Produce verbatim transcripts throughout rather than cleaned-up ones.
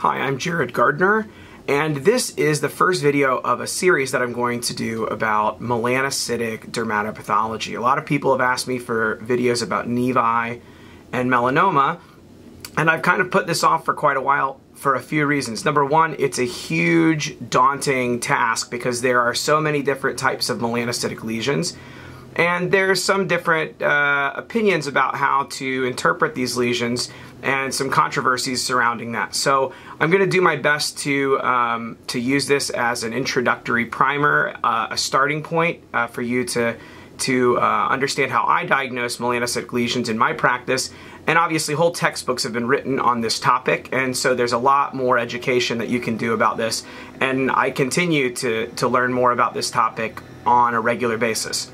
Hi, I'm Jerad Gardner, and this is the first video of a series that I'm going to do about melanocytic dermatopathology. A lot of people have asked me for videos about nevi and melanoma, and I've kind of put this off for quite a while for a few reasons. Number one, it's a huge, daunting task because there are so many different types of melanocytic lesions, and there's some different uh, opinions about how to interpret these lesions and some controversies surrounding that. So I'm going to do my best to um, to use this as an introductory primer, uh, a starting point uh, for you to to uh, understand how I diagnose melanocytic lesions in my practice. And obviously whole textbooks have been written on this topic, and so there's a lot more education that you can do about this, and I continue to, to learn more about this topic on a regular basis.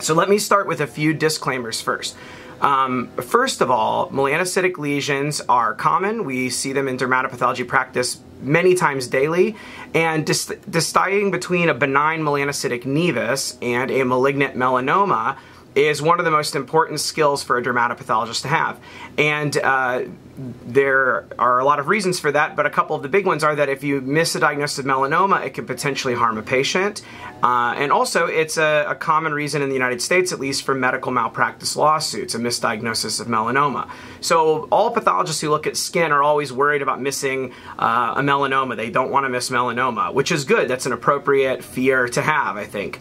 So let me start with a few disclaimers first. Um, first of all, melanocytic lesions are common. We see them in dermatopathology practice many times daily, and dis deciding between a benign melanocytic nevus and a malignant melanoma is one of the most important skills for a dermatopathologist to have. And uh, there are a lot of reasons for that, but a couple of the big ones are that if you miss a diagnosis of melanoma, it can potentially harm a patient. Uh, and also, it's a, a common reason in the United States, at least, for medical malpractice lawsuits, a misdiagnosis of melanoma. So all pathologists who look at skin are always worried about missing uh, a melanoma. They don't want to miss melanoma, which is good. That's an appropriate fear to have, I think.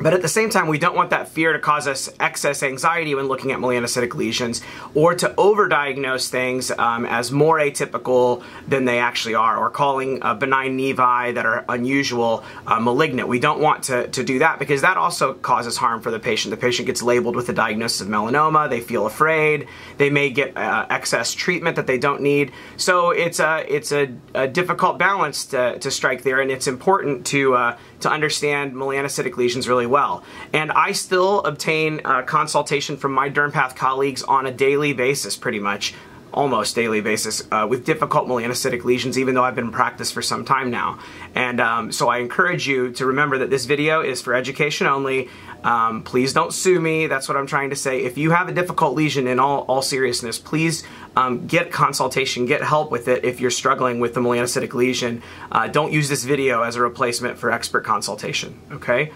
But at the same time, we don't want that fear to cause us excess anxiety when looking at melanocytic lesions, or to overdiagnose things um, as more atypical than they actually are, or calling uh, benign nevi that are unusual uh, malignant. We don't want to, to do that, because that also causes harm for the patient. The patient gets labeled with a diagnosis of melanoma, they feel afraid, they may get uh, excess treatment that they don't need. So it's a, it's a, a difficult balance to, to strike there, and it's important to, uh, to understand melanocytic lesions really well. And I still obtain uh, consultation from my Dermpath colleagues on a daily basis, pretty much, almost daily basis, uh, with difficult melanocytic lesions, even though I've been in practice for some time now. And um, so I encourage you to remember that this video is for education only. Um, please don't sue me. That's what I'm trying to say. If you have a difficult lesion, in all, all seriousness, please um, get consultation, get help with it if you're struggling with the melanocytic lesion. Uh, don't use this video as a replacement for expert consultation, okay?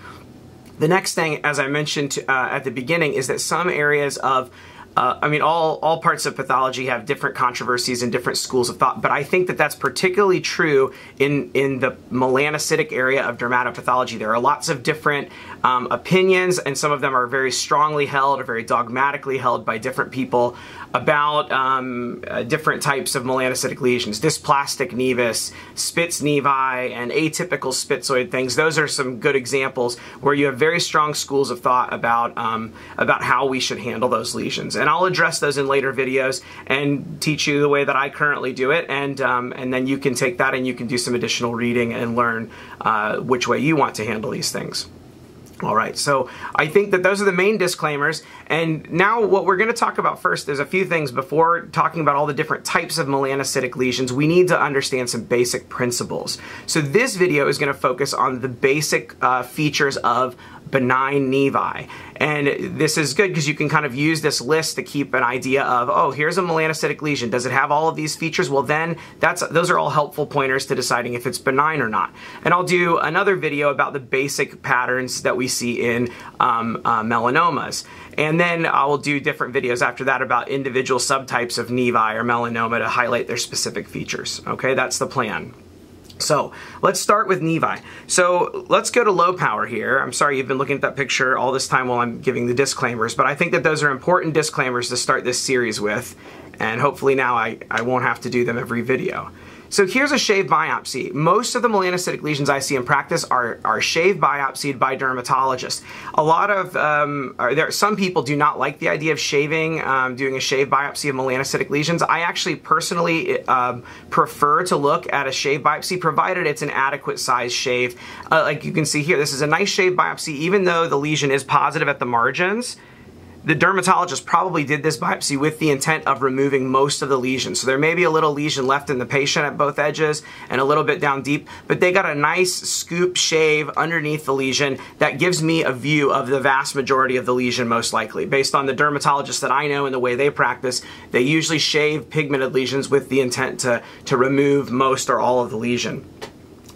The next thing, as I mentioned uh, at the beginning, is that some areas of Uh, I mean, all, all parts of pathology have different controversies and different schools of thought, but I think that that's particularly true in, in the melanocytic area of dermatopathology. There are lots of different um, opinions, and some of them are very strongly held or very dogmatically held by different people about um, uh, different types of melanocytic lesions. Dysplastic nevus, Spitz nevi, and atypical spitzoid things. Those are some good examples where you have very strong schools of thought about, um, about how we should handle those lesions. And I'll address those in later videos and teach you the way that I currently do it, and um, and then you can take that and you can do some additional reading and learn uh, which way you want to handle these things. All right, so I think that those are the main disclaimers, and now what we're going to talk about first is a few things. Before talking about all the different types of melanocytic lesions, we need to understand some basic principles. So this video is going to focus on the basic uh, features of benign nevi. And this is good because you can kind of use this list to keep an idea of, oh, here's a melanocytic lesion. Does it have all of these features? Well, then that's, those are all helpful pointers to deciding if it's benign or not. And I'll do another video about the basic patterns that we see in um, uh, melanomas. And then I will do different videos after that about individual subtypes of nevi or melanoma to highlight their specific features. Okay, that's the plan. So let's start with nevi. So let's go to low power here. I'm sorry you've been looking at that picture all this time while I'm giving the disclaimers, but I think that those are important disclaimers to start this series with, and hopefully now I, I won't have to do them every video. So here's a shaved biopsy. Most of the melanocytic lesions I see in practice are, are shaved biopsied by dermatologists. A lot of, um, are there, some people do not like the idea of shaving, um, doing a shaved biopsy of melanocytic lesions. I actually personally um, prefer to look at a shaved biopsy, provided it's an adequate size shave. Uh, like you can see here, this is a nice shaved biopsy, even though the lesion is positive at the margins. The dermatologist probably did this biopsy with the intent of removing most of the lesion. So there may be a little lesion left in the patient at both edges and a little bit down deep, but they got a nice scoop shave underneath the lesion that gives me a view of the vast majority of the lesion most likely. Based on the dermatologists that I know and the way they practice, they usually shave pigmented lesions with the intent to, to remove most or all of the lesion.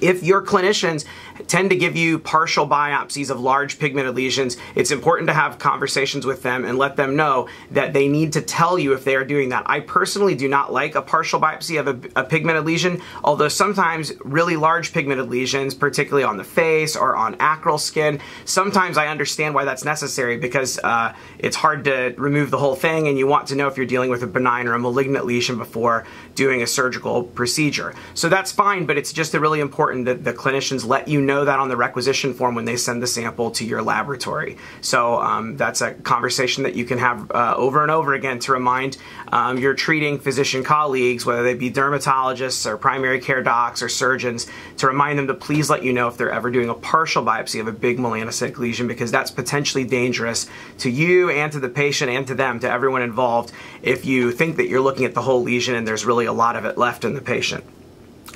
If your clinicians tend to give you partial biopsies of large pigmented lesions, it's important to have conversations with them and let them know that they need to tell you if they are doing that. I personally do not like a partial biopsy of a, a pigmented lesion, although sometimes really large pigmented lesions, particularly on the face or on acral skin, sometimes I understand why that's necessary because uh, it's hard to remove the whole thing and you want to know if you're dealing with a benign or a malignant lesion before doing a surgical procedure. So that's fine, but it's just a really important that the clinicians let you know know that on the requisition form when they send the sample to your laboratory. So um, that's a conversation that you can have uh, over and over again to remind um, your treating physician colleagues, whether they be dermatologists or primary care docs or surgeons, to remind them to please let you know if they're ever doing a partial biopsy of a big melanocytic lesion, because that's potentially dangerous to you and to the patient and to them, to everyone involved, if you think that you're looking at the whole lesion and there's really a lot of it left in the patient.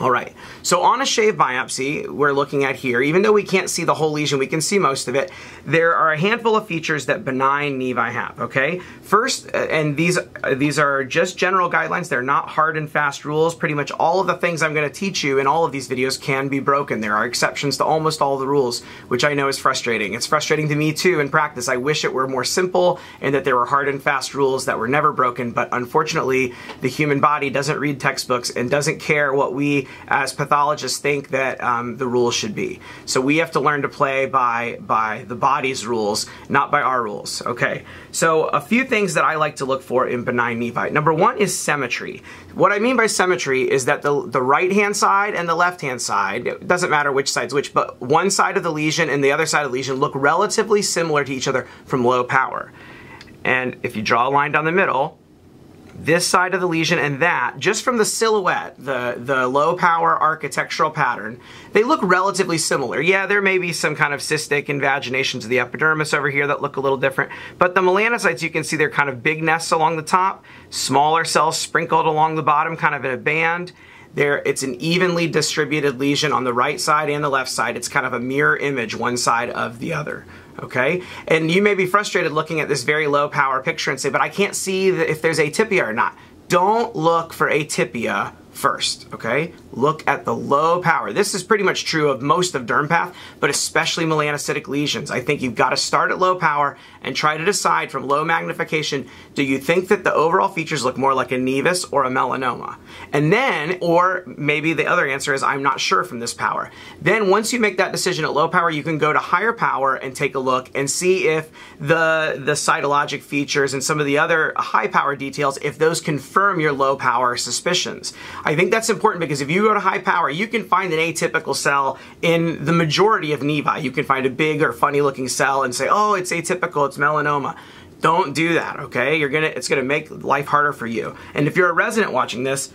All right, so on a shave biopsy we're looking at here, even though we can't see the whole lesion, we can see most of it, there are a handful of features that benign nevi have, okay? First, and these, these are just general guidelines, they're not hard and fast rules, pretty much all of the things I'm gonna teach you in all of these videos can be broken. There are exceptions to almost all the rules, which I know is frustrating. It's frustrating to me too in practice. I wish it were more simple and that there were hard and fast rules that were never broken, but unfortunately the human body doesn't read textbooks and doesn't care what we as pathologists think that um, the rules should be. So we have to learn to play by, by the body's rules, not by our rules, okay? So a few things that I like to look for in benign nevi. Number one is symmetry. What I mean by symmetry is that the, the right-hand side and the left-hand side, it doesn't matter which side's which, but one side of the lesion and the other side of the lesion look relatively similar to each other from low power. And if you draw a line down the middle, this side of the lesion and that, just from the silhouette, the, the low power architectural pattern, they look relatively similar. Yeah, there may be some kind of cystic invaginations of the epidermis over here that look a little different, but the melanocytes, you can see they're kind of big nests along the top, smaller cells sprinkled along the bottom, kind of in a band. There, it's an evenly distributed lesion on the right side and the left side. It's kind of a mirror image, one side of the other. Okay, and you may be frustrated looking at this very low power picture and say, but I can't see if there's atypia or not. Don't look for atypia first, okay? Look at the low power. This is pretty much true of most of Dermpath, but especially melanocytic lesions. I think you've got to start at low power and try to decide from low magnification, do you think that the overall features look more like a nevus or a melanoma? And then, or maybe the other answer is, I'm not sure from this power. Then once you make that decision at low power, you can go to higher power and take a look and see if the, the cytologic features and some of the other high power details, if those confirm your low power suspicions. I think that's important because if you go to high power, you can find an atypical cell in the majority of nevi. You can find a big or funny looking cell and say, oh, it's atypical, it's melanoma. Don't do that, okay? You're gonna, it's gonna make life harder for you. And if you're a resident watching this,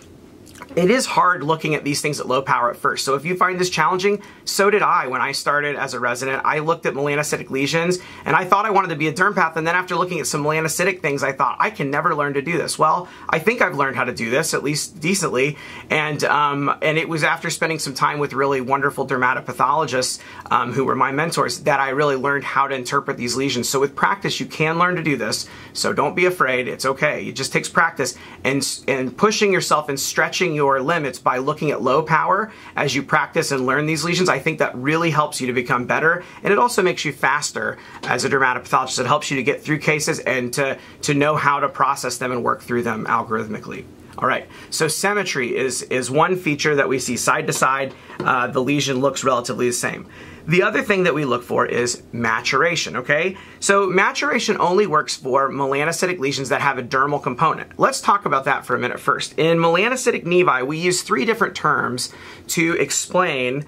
it is hard looking at these things at low power at first. So if you find this challenging, so did I when I started as a resident. I looked at melanocytic lesions and I thought I wanted to be a dermpath, and then after looking at some melanocytic things, I thought, I can never learn to do this. Well, I think I've learned how to do this, at least decently, and um, and it was after spending some time with really wonderful dermatopathologists um, who were my mentors that I really learned how to interpret these lesions. So with practice, you can learn to do this, so don't be afraid, it's okay. It just takes practice and, and pushing yourself and stretching your limits by looking at low power as you practice and learn these lesions. I think that really helps you to become better, and it also makes you faster as a dermatopathologist. It helps you to get through cases and to, to know how to process them and work through them algorithmically. All right, so symmetry is, is one feature that we see side to side. Uh, the lesion looks relatively the same. The other thing that we look for is maturation, okay? So maturation only works for melanocytic lesions that have a dermal component. Let's talk about that for a minute first. In melanocytic nevi, we use three different terms to explain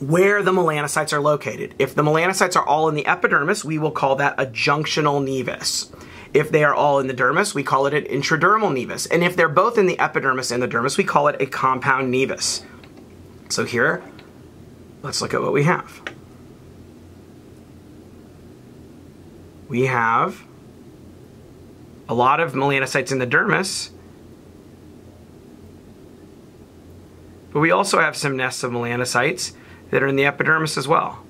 where the melanocytes are located. If the melanocytes are all in the epidermis, we will call that a junctional nevus. If they are all in the dermis, we call it an intradermal nevus. And if they're both in the epidermis and the dermis, we call it a compound nevus. So here, let's look at what we have. we have a lot of melanocytes in the dermis, but we also have some nests of melanocytes that are in the epidermis as well.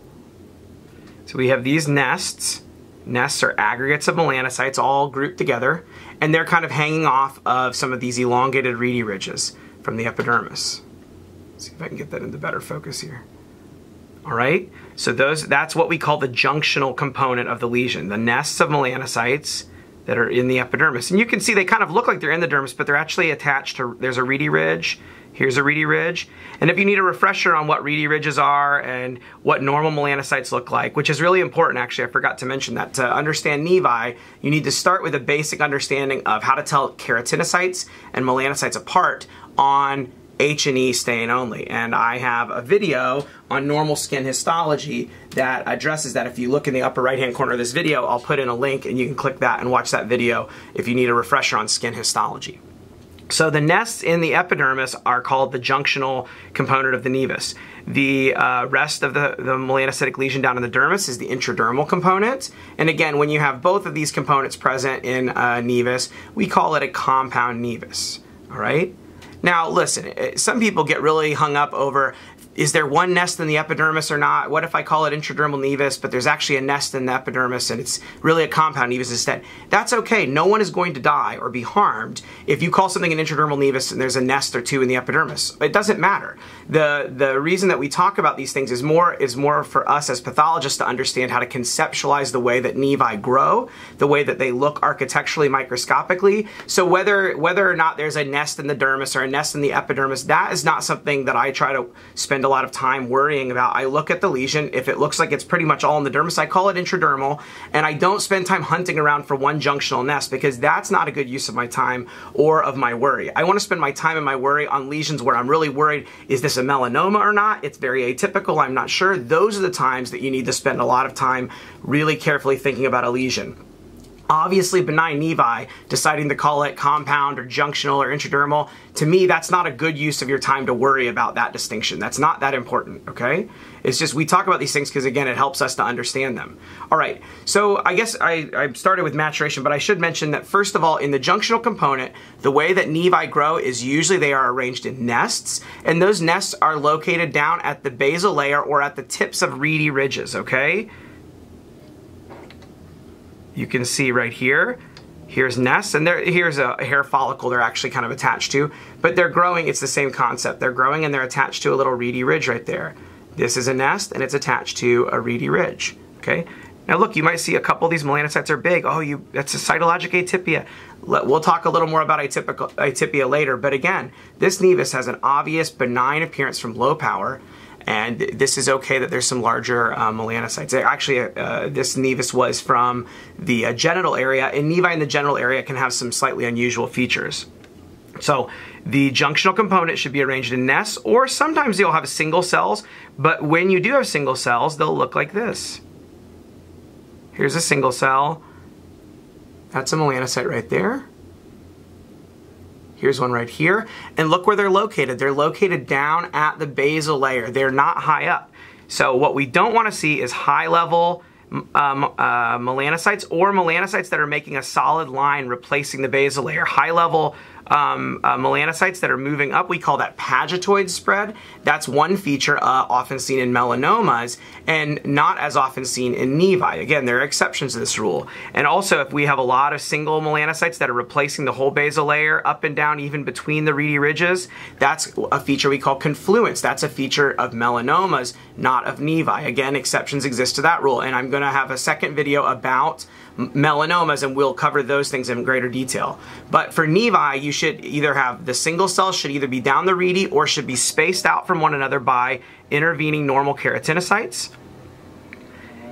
So we have these nests. Nests are aggregates of melanocytes all grouped together, and they're kind of hanging off of some of these elongated reedy ridges from the epidermis. Let's see if I can get that into better focus here. All right, so those, that's what we call the junctional component of the lesion, the nests of melanocytes that are in the epidermis. And you can see they kind of look like they're in the dermis, but they're actually attached to, there's a reedy ridge, here's a reedy ridge. And if you need a refresher on what reedy ridges are and what normal melanocytes look like, which is really important actually, I forgot to mention that, to understand nevi, you need to start with a basic understanding of how to tell keratinocytes and melanocytes apart on H and E stain only. And I have a video on normal skin histology that addresses that. If you look in the upper right hand corner of this video, I'll put in a link and you can click that and watch that video if you need a refresher on skin histology. So the nests in the epidermis are called the junctional component of the nevus. The uh, rest of the, the melanocytic lesion down in the dermis is the intradermal component. And again, when you have both of these components present in a nevus, we call it a compound nevus, all right? Now listen, some people get really hung up over, is there one nest in the epidermis or not? What if I call it intradermal nevus, but there's actually a nest in the epidermis and it's really a compound nevus instead? That's okay. No one is going to die or be harmed if you call something an intradermal nevus and there's a nest or two in the epidermis. It doesn't matter. The, the reason that we talk about these things is more, is more for us as pathologists to understand how to conceptualize the way that nevi grow, the way that they look architecturally, microscopically. So whether, whether or not there's a nest in the dermis or a nest in the epidermis, that is not something that I try to spend a lot of time worrying about. I look at the lesion. If it looks like it's pretty much all in the dermis, I call it intradermal, and I don't spend time hunting around for one junctional nest because that's not a good use of my time or of my worry. I want to spend my time and my worry on lesions where I'm really worried, is this a melanoma or not? It's very atypical, I'm not sure. Those are the times that you need to spend a lot of time really carefully thinking about a lesion. Obviously, benign nevi, deciding to call it compound or junctional or intradermal, to me, that's not a good use of your time to worry about that distinction. That's not that important, okay? It's just we talk about these things because, again, it helps us to understand them. All right, so I guess I, I started with maturation, but I should mention that, first of all, in the junctional component, the way that nevi grow is usually they are arranged in nests, and those nests are located down at the basal layer or at the tips of reedy ridges, okay? You can see right here, here's nests, and there, here's a hair follicle they're actually kind of attached to, but they're growing, it's the same concept. They're growing and they're attached to a little reedy ridge right there. This is a nest and it's attached to a reedy ridge, okay? Now look, you might see a couple of these melanocytes are big. Oh, you, that's a cytologic atypia. We'll talk a little more about atypical, atypia later, but again, this nevus has an obvious benign appearance from low power, and this is okay that there's some larger uh, melanocytes. Actually, uh, this nevus was from the uh, genital area, and nevi in the genital area can have some slightly unusual features. So the junctional component should be arranged in nests, or sometimes you'll have single cells, but when you do have single cells, they'll look like this. Here's a single cell. That's a melanocyte right there. Here's one right here, and look where they're located. They're located down at the basal layer. They're not high up. So what we don't want to see is high-level um, uh, melanocytes or melanocytes that are making a solid line replacing the basal layer. High-level um, uh, melanocytes that are moving up, we call that pagetoid spread. That's one feature uh, often seen in melanomas and not as often seen in nevi. Again, there are exceptions to this rule. And also, if we have a lot of single melanocytes that are replacing the whole basal layer up and down, even between the reedy ridges, that's a feature we call confluence. That's a feature of melanomas, not of nevi. Again, exceptions exist to that rule. And I'm going to have a second video about melanomas, and we'll cover those things in greater detail. But for nevi, you should either have the single cells should either be down the reedy or should be spaced out from one another by intervening normal keratinocytes.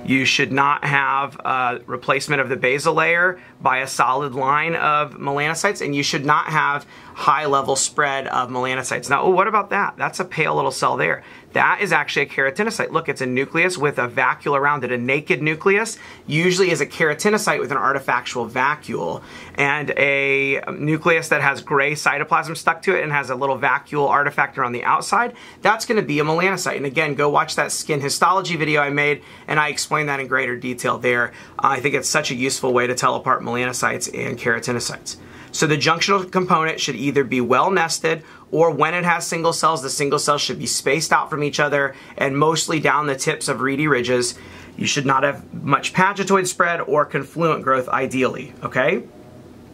You should not have uh, replacement of the basal layer by a solid line of melanocytes, and you should not have high level spread of melanocytes. Now, oh, what about that? That's a pale little cell there. That is actually a keratinocyte. Look, it's a nucleus with a vacuole around it. A naked nucleus usually is a keratinocyte with an artifactual vacuole, and a nucleus that has gray cytoplasm stuck to it and has a little vacuole artifact around the outside, that's going to be a melanocyte. And again, go watch that skin histology video I made, and I explained that in greater detail there. Uh, I think it's such a useful way to tell apart melanocytes and keratinocytes. So the junctional component should either be well nested, or when it has single cells, the single cells should be spaced out from each other and mostly down the tips of reedy ridges. You should not have much pagetoid spread or confluent growth ideally, okay?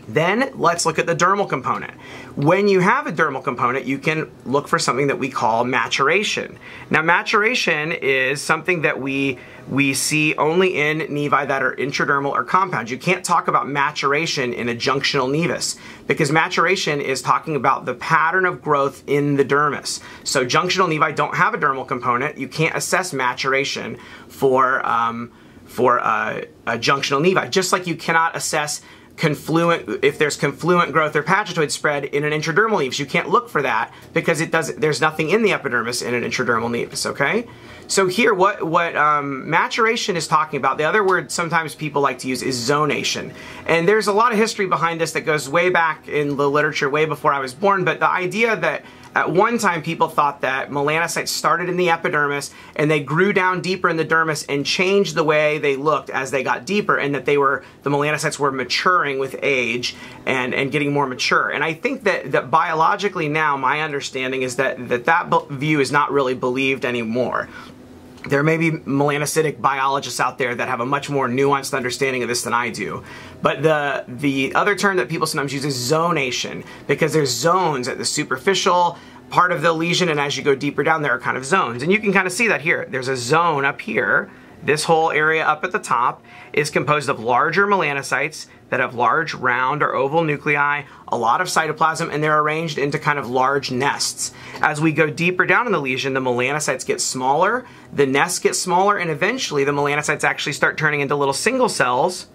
Then let's look at the dermal component. When you have a dermal component, you can look for something that we call maturation. Now, maturation is something that we we see only in nevi that are intradermal or compound. You can't talk about maturation in a junctional nevus, because maturation is talking about the pattern of growth in the dermis. So junctional nevi don't have a dermal component. You can't assess maturation for um, for uh, a junctional nevi, just like you cannot assess confluent, if there's confluent growth or pagetoid spread in an intradermal nevus. You can't look for that because it doesn't, there's nothing in the epidermis in an intradermal nevus, okay? So here, what, what um, maturation is talking about, the other word sometimes people like to use is zonation. And there's a lot of history behind this that goes way back in the literature, way before I was born, but the idea that at one time, people thought that melanocytes started in the epidermis and they grew down deeper in the dermis and changed the way they looked as they got deeper, and that they were, the melanocytes were maturing with age and, and getting more mature. And I think that, that biologically now, my understanding is that that, that view is not really believed anymore. There may be melanocytic biologists out there that have a much more nuanced understanding of this than I do. But the, the other term that people sometimes use is zonation, because there's zones at the superficial part of the lesion, and as you go deeper down, there are kind of zones. And you can kind of see that here. There's a zone up here. This whole area up at the top is composed of larger melanocytes that have large round or oval nuclei, a lot of cytoplasm, and they're arranged into kind of large nests. As we go deeper down in the lesion, the melanocytes get smaller, the nests get smaller, and eventually the melanocytes actually start turning into little single cells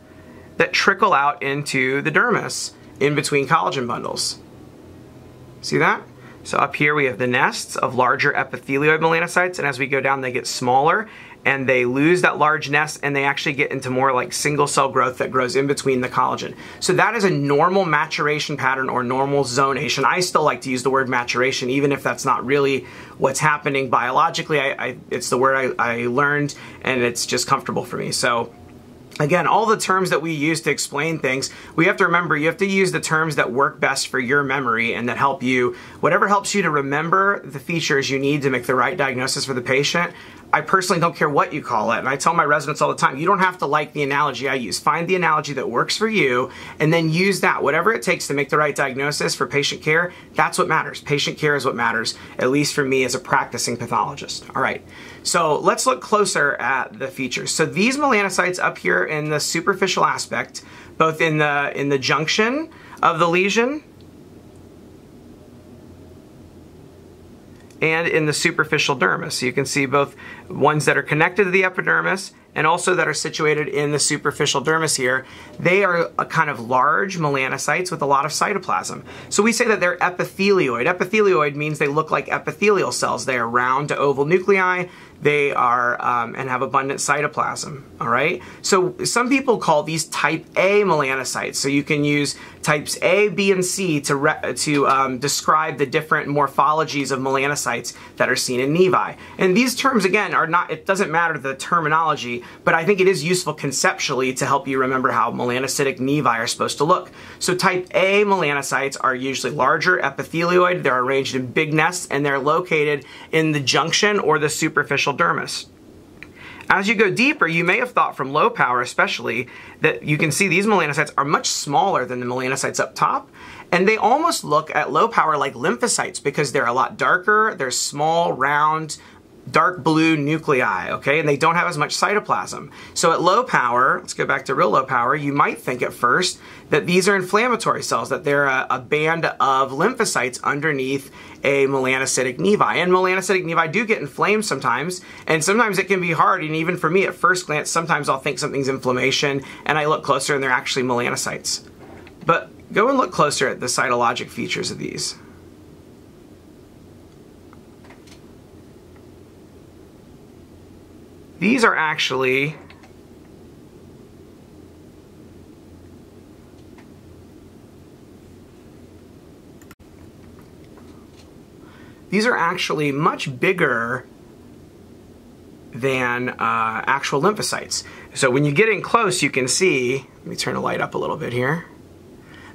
that trickle out into the dermis in between collagen bundles. See that? So up here we have the nests of larger epithelioid melanocytes, and as we go down they get smaller and they lose that large nest and they actually get into more like single cell growth that grows in between the collagen. So that is a normal maturation pattern or normal zonation. I still like to use the word maturation even if that's not really what's happening biologically. I, I, it's the word I, I learned and it's just comfortable for me. So again, all the terms that we use to explain things, we have to remember, you have to use the terms that work best for your memory and that help you. Whatever helps you to remember the features you need to make the right diagnosis for the patient. I personally don't care what you call it, and I tell my residents all the time, you don't have to like the analogy I use. Find the analogy that works for you, and then use that. Whatever it takes to make the right diagnosis for patient care, that's what matters. Patient care is what matters, at least for me as a practicing pathologist. All right, so let's look closer at the features. So these melanocytes up here in the superficial aspect, both in the, in the junction of the lesion and in the superficial dermis. So you can see both ones that are connected to the epidermis and also that are situated in the superficial dermis here. They are a kind of large melanocytes with a lot of cytoplasm. So we say that they're epithelioid. Epithelioid means they look like epithelial cells. They are round to oval nuclei. They are, um, and have abundant cytoplasm, all right? So some people call these type A melanocytes. So you can use types A, B, and C to, re to um, describe the different morphologies of melanocytes that are seen in nevi. And these terms, again, are not, it doesn't matter the terminology, but I think it is useful conceptually to help you remember how melanocytic nevi are supposed to look. So type A melanocytes are usually larger, epithelioid, they're arranged in big nests, and they're located in the junction or the superficial dermis. As you go deeper, you may have thought from low power especially that you can see these melanocytes are much smaller than the melanocytes up top, and they almost look at low power like lymphocytes because they're a lot darker, they're small, round, dark blue nuclei, okay, and they don't have as much cytoplasm. So at low power, let's go back to real low power, you might think at first that these are inflammatory cells, that they're a, a band of lymphocytes underneath a melanocytic nevi. And melanocytic nevi do get inflamed sometimes, and sometimes it can be hard, and even for me at first glance, sometimes I'll think something's inflammation, and I look closer and they're actually melanocytes. But go and look closer at the cytologic features of these. These are actually These are actually much bigger than uh, actual lymphocytes. So when you get in close, you can see, let me turn the light up a little bit here,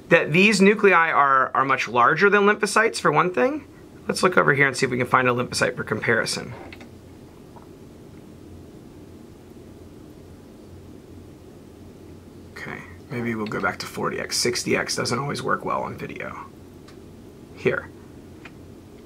that these nuclei are, are much larger than lymphocytes, for one thing. Let's look over here and see if we can find a lymphocyte for comparison. Okay, maybe we'll go back to forty X. sixty X doesn't always work well on video. Here.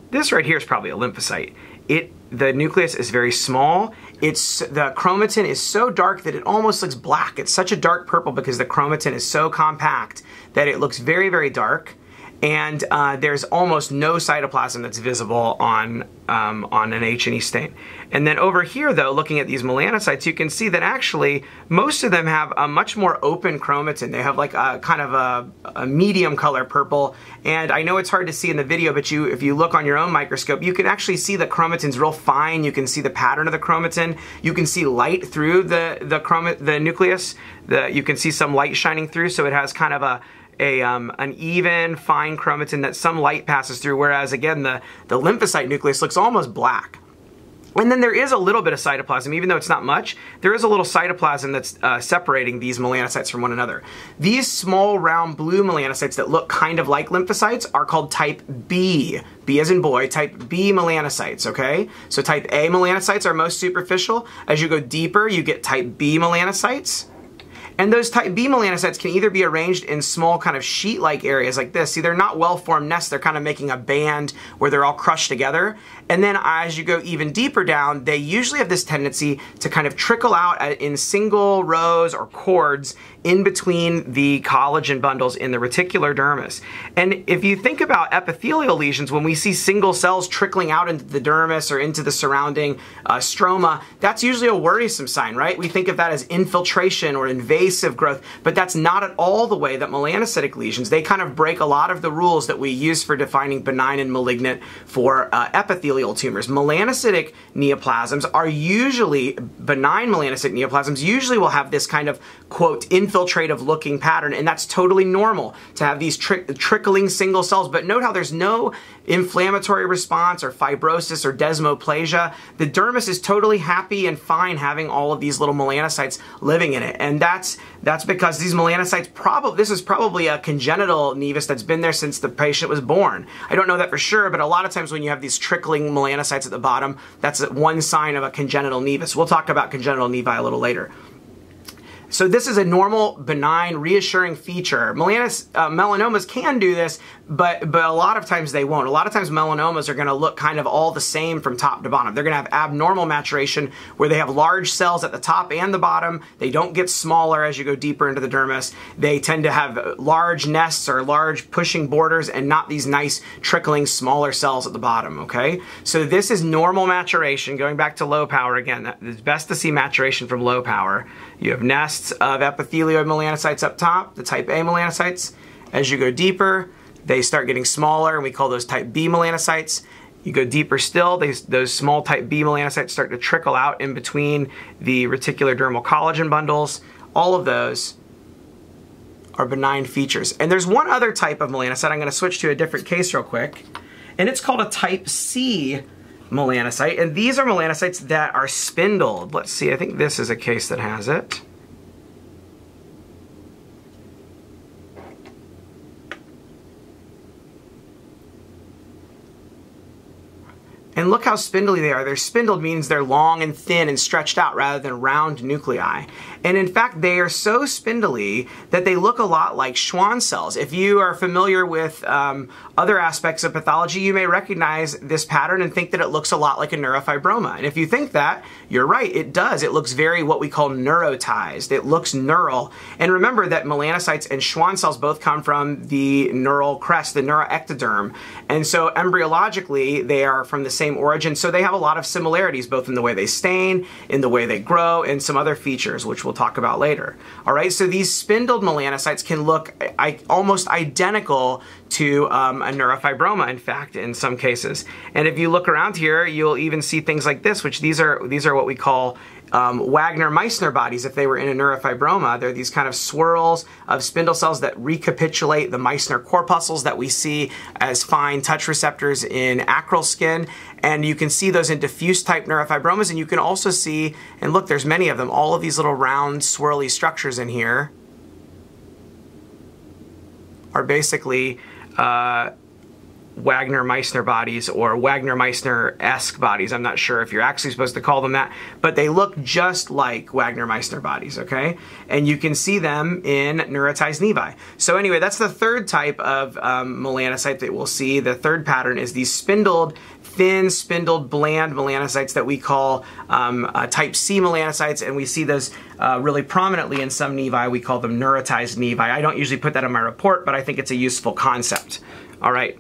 This right here is probably a lymphocyte. It, the nucleus is very small. It's, the chromatin is so dark that it almost looks black. It's such a dark purple because the chromatin is so compact that it looks very, very dark. And uh, there's almost no cytoplasm that's visible on, um, on an H and E stain. And then over here, though, looking at these melanocytes, you can see that actually most of them have a much more open chromatin. They have like a kind of a, a medium color purple. And I know it's hard to see in the video, but you, if you look on your own microscope, you can actually see the chromatin's real fine. You can see the pattern of the chromatin. You can see light through the, the, chroma, the nucleus. The, you can see some light shining through, so it has kind of a A, um, an even, fine chromatin that some light passes through, whereas again the, the lymphocyte nucleus looks almost black. And then there is a little bit of cytoplasm, even though it's not much, there is a little cytoplasm that's uh, separating these melanocytes from one another. These small, round, blue melanocytes that look kind of like lymphocytes are called type B. B as in boy, type B melanocytes, okay? So type A melanocytes are most superficial. As you go deeper, you get type B melanocytes. And those type B melanocytes can either be arranged in small kind of sheet-like areas like this. See, they're not well-formed nests. They're kind of making a band where they're all crushed together. And then as you go even deeper down, they usually have this tendency to kind of trickle out in single rows or cords in between the collagen bundles in the reticular dermis. And if you think about epithelial lesions, when we see single cells trickling out into the dermis or into the surrounding uh, stroma, that's usually a worrisome sign, right? We think of that as infiltration or invasion. Growth, but that's not at all the way that melanocytic lesions, they kind of break a lot of the rules that we use for defining benign and malignant for uh, epithelial tumors. Melanocytic neoplasms are usually, benign melanocytic neoplasms usually will have this kind of, quote, infiltrative looking pattern, and that's totally normal to have these tri trickling single cells, but note how there's no inflammatory response or fibrosis or desmoplasia. The dermis is totally happy and fine having all of these little melanocytes living in it, and that's That's because these melanocytes probably, this is probably a congenital nevus that's been there since the patient was born. I don't know that for sure, but a lot of times when you have these trickling melanocytes at the bottom, that's one sign of a congenital nevus. We'll talk about congenital nevi a little later. So this is a normal, benign, reassuring feature. Melanis, uh, melanomas can do this, but, but a lot of times they won't. A lot of times melanomas are going to look kind of all the same from top to bottom. They're going to have abnormal maturation where they have large cells at the top and the bottom. They don't get smaller as you go deeper into the dermis. They tend to have large nests or large pushing borders and not these nice trickling smaller cells at the bottom, okay? So this is normal maturation. Going back to low power again, it's best to see maturation from low power. You have nests of epithelial melanocytes up top, the type A melanocytes. As you go deeper, they start getting smaller, and we call those type B melanocytes. You go deeper still, they, those small type B melanocytes start to trickle out in between the reticular dermal collagen bundles. All of those are benign features. And there's one other type of melanocyte. I'm going to switch to a different case real quick, and it's called a type C melanocyte, and these are melanocytes that are spindled. Let's see, I think this is a case that has it. And look how spindly they are. They're spindled means they're long and thin and stretched out rather than round nuclei. And in fact, they are so spindly that they look a lot like Schwann cells. If you are familiar with um, other aspects of pathology, you may recognize this pattern and think that it looks a lot like a neurofibroma. And if you think that, you're right, it does. It looks very what we call neurotized. It looks neural. And remember that melanocytes and Schwann cells both come from the neural crest, the neuroectoderm. And so embryologically, they are from the same origin, so they have a lot of similarities both in the way they stain, in the way they grow, and some other features which we'll talk about later. All right, so these spindled melanocytes can look I almost identical to um, a neurofibroma, in fact, in some cases. And if you look around here, you'll even see things like this, which these are these are what we call um, Wagner-Meissner bodies, if they were in a neurofibroma, they're these kind of swirls of spindle cells that recapitulate the Meissner corpuscles that we see as fine touch receptors in acral skin. And you can see those in diffuse type neurofibromas, and you can also see, and look, there's many of them, all of these little round swirly structures in here are basically uh, Wagner-Meissner bodies or Wagner-Meissner-esque bodies. I'm not sure if you're actually supposed to call them that, but they look just like Wagner-Meissner bodies, okay? And you can see them in neurotized nevi. So anyway, that's the third type of um, melanocyte that we'll see. The third pattern is these spindled, thin, spindled, bland melanocytes that we call um, uh, type C melanocytes, and we see those uh, really prominently in some nevi. We call them neurotized nevi. I don't usually put that in my report, but I think it's a useful concept. All right.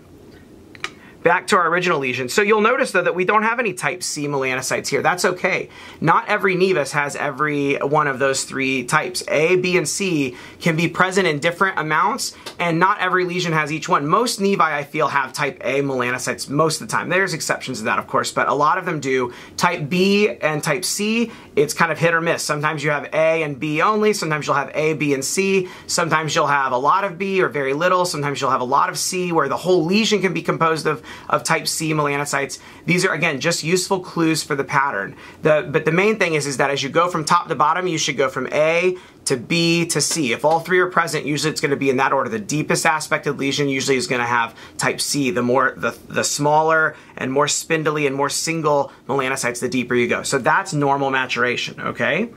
Back to our original lesion. So you'll notice though that we don't have any type C melanocytes here. That's okay. Not every nevus has every one of those three types. A, B, and C can be present in different amounts, and not every lesion has each one. Most nevi, I feel, have type A melanocytes most of the time. There's exceptions to that, of course, but a lot of them do. Type B and type C, it's kind of hit or miss. Sometimes you have A and B only. Sometimes you'll have A, B, and C. Sometimes you'll have a lot of B or very little. Sometimes you'll have a lot of C, where the whole lesion can be composed of of type C melanocytes. These are, again, just useful clues for the pattern. The, but the main thing is, is that as you go from top to bottom, you should go from A to B to C. If all three are present, usually it's going to be in that order. The deepest aspected lesion usually is going to have type C. The more, the, the smaller and more spindly and more single melanocytes, the deeper you go. So that's normal maturation, okay?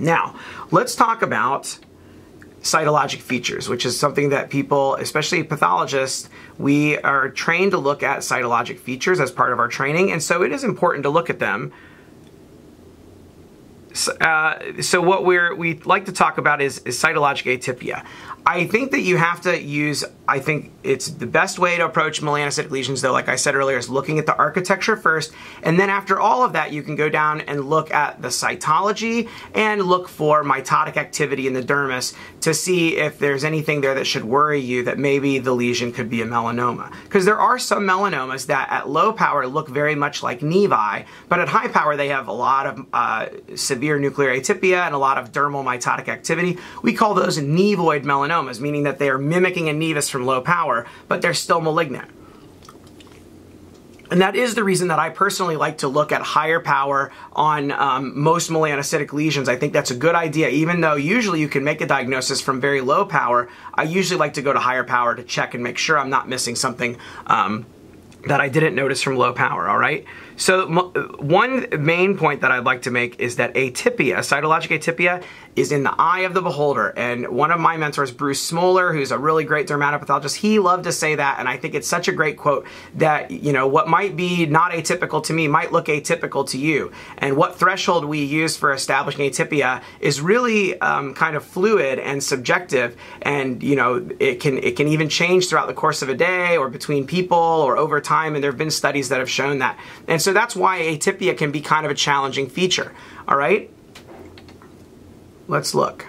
Now, let's talk about cytologic features, which is something that people, especially pathologists, we are trained to look at cytologic features as part of our training, and so it is important to look at them. So, uh, so what we're, we like to talk about is, is cytologic atypia. I think that you have to use, I think it's the best way to approach melanocytic lesions though, like I said earlier, is looking at the architecture first, and then after all of that you can go down and look at the cytology and look for mitotic activity in the dermis to see if there's anything there that should worry you that maybe the lesion could be a melanoma. Because there are some melanomas that at low power look very much like nevi, but at high power they have a lot of uh, severe nuclear atypia and a lot of dermal mitotic activity. We call those nevoid melanomas, meaning that they are mimicking a nevus from low power, but they're still malignant. And that is the reason that I personally like to look at higher power on um, most melanocytic lesions. I think that's a good idea, even though usually you can make a diagnosis from very low power. I usually like to go to higher power to check and make sure I'm not missing something um, that I didn't notice from low power, all right? So one main point that I'd like to make is that atypia, cytologic atypia, is in the eye of the beholder. And one of my mentors, Bruce Smoller, who's a really great dermatopathologist, he loved to say that, and I think it's such a great quote that, you know, what might be not atypical to me might look atypical to you. And what threshold we use for establishing atypia is really um, kind of fluid and subjective, and, you know, it can, it can even change throughout the course of a day or between people or over time, and there have been studies that have shown that. And so that's why atypia can be kind of a challenging feature, all right? Let's look.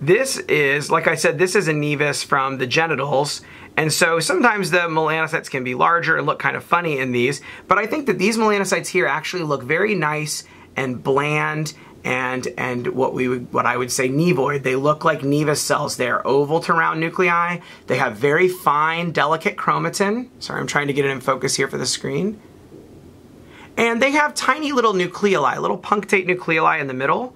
This is, like I said, this is a nevus from the genitals, and so sometimes the melanocytes can be larger and look kind of funny in these, but I think that these melanocytes here actually look very nice and bland and and what we would, what I would say nevoid. They look like nevus cells. They're oval to round nuclei. They have very fine, delicate chromatin. Sorry, I'm trying to get it in focus here for the screen. And they have tiny little nucleoli, little punctate nucleoli in the middle.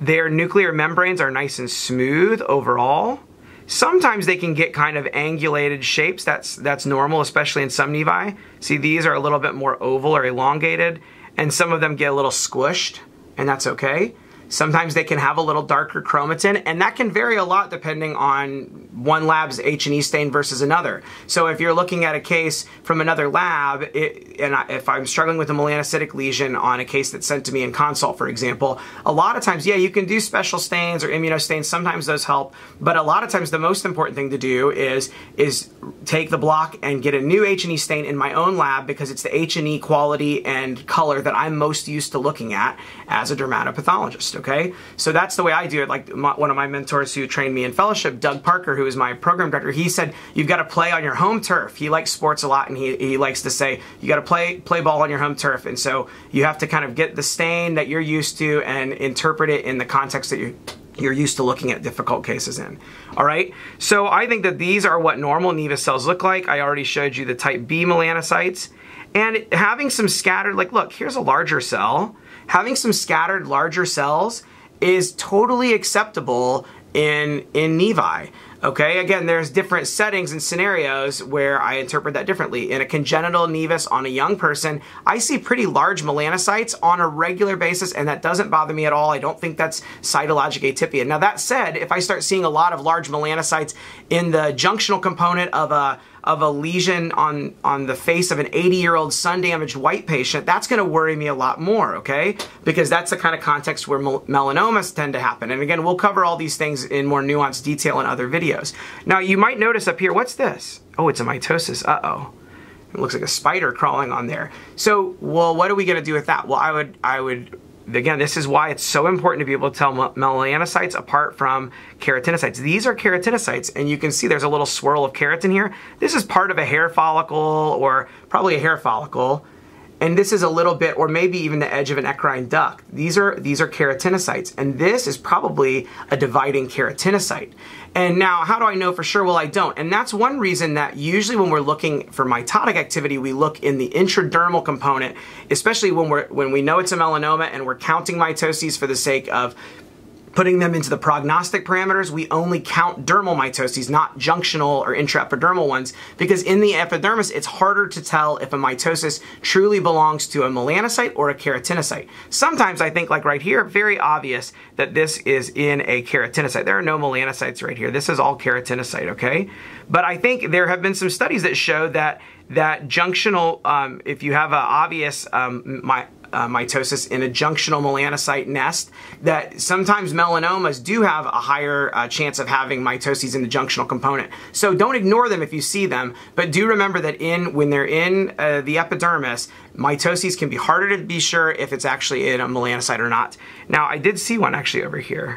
Their nuclear membranes are nice and smooth overall. Sometimes they can get kind of angulated shapes. That's, that's normal, especially in some nevi. See, these are a little bit more oval or elongated, and some of them get a little squished, and that's okay. Sometimes they can have a little darker chromatin, and that can vary a lot depending on one lab's H and E stain versus another. So if you're looking at a case from another lab, it, and I, if I'm struggling with a melanocytic lesion on a case that's sent to me in consult, for example, a lot of times, yeah, you can do special stains or immunostains. Sometimes those help, but a lot of times the most important thing to do is, is take the block and get a new H and E stain in my own lab, because it's the H and E quality and color that I'm most used to looking at as a dermatopathologist, okay? So that's the way I do it. Like my, one of my mentors who trained me in fellowship, Doug Parker, who is my program director, he said, you've got to play on your home turf. He likes sports a lot, and he, he likes to say, you got to play, play ball on your home turf. And so you have to kind of get the stain that you're used to and interpret it in the context that you're you're used to looking at difficult cases in. All right, so I think that these are what normal nevus cells look like. I already showed you the type B melanocytes. And having some scattered, like look, here's a larger cell. Having some scattered larger cells is totally acceptable in, in nevi. Okay, again, there's different settings and scenarios where I interpret that differently. In a congenital nevus on a young person, I see pretty large melanocytes on a regular basis, and that doesn't bother me at all. I don't think that's cytologic atypia. Now that said, if I start seeing a lot of large melanocytes in the junctional component of a of a lesion on, on the face of an eighty-year-old sun-damaged white patient, that's gonna worry me a lot more, okay? Because that's the kind of context where mel melanomas tend to happen. And again, we'll cover all these things in more nuanced detail in other videos. Now you might notice up here, what's this? Oh, it's a mitosis, uh-oh. It looks like a spider crawling on there. So, well, what are we gonna do with that? Well, I would, I would, again, this is why it's so important to be able to tell melanocytes apart from keratinocytes. These are keratinocytes, and you can see there's a little swirl of keratin here. This is part of a hair follicle, or probably a hair follicle. And this is a little bit, or maybe even the edge of an eccrine duct. These are, these are keratinocytes, and this is probably a dividing keratinocyte. And now, how do I know for sure? Well, I don't. And that's one reason that usually when we're looking for mitotic activity, we look in the intradermal component, especially when, we're, when we know it's a melanoma and we're counting mitoses for the sake of putting them into the prognostic parameters. We only count dermal mitoses, not junctional or intraepidermal ones, because in the epidermis, it's harder to tell if a mitosis truly belongs to a melanocyte or a keratinocyte. Sometimes I think, like right here, very obvious that this is in a keratinocyte. There are no melanocytes right here. This is all keratinocyte, okay? But I think there have been some studies that show that that junctional, um, if you have an obvious um, my, Uh, mitosis in a junctional melanocyte nest, that sometimes melanomas do have a higher uh, chance of having mitoses in the junctional component. So don't ignore them if you see them, but do remember that in when they're in uh, the epidermis, mitoses can be harder to be sure if it's actually in a melanocyte or not. Now, I did see one actually over here.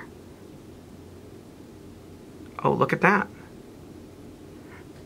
Oh, look at that.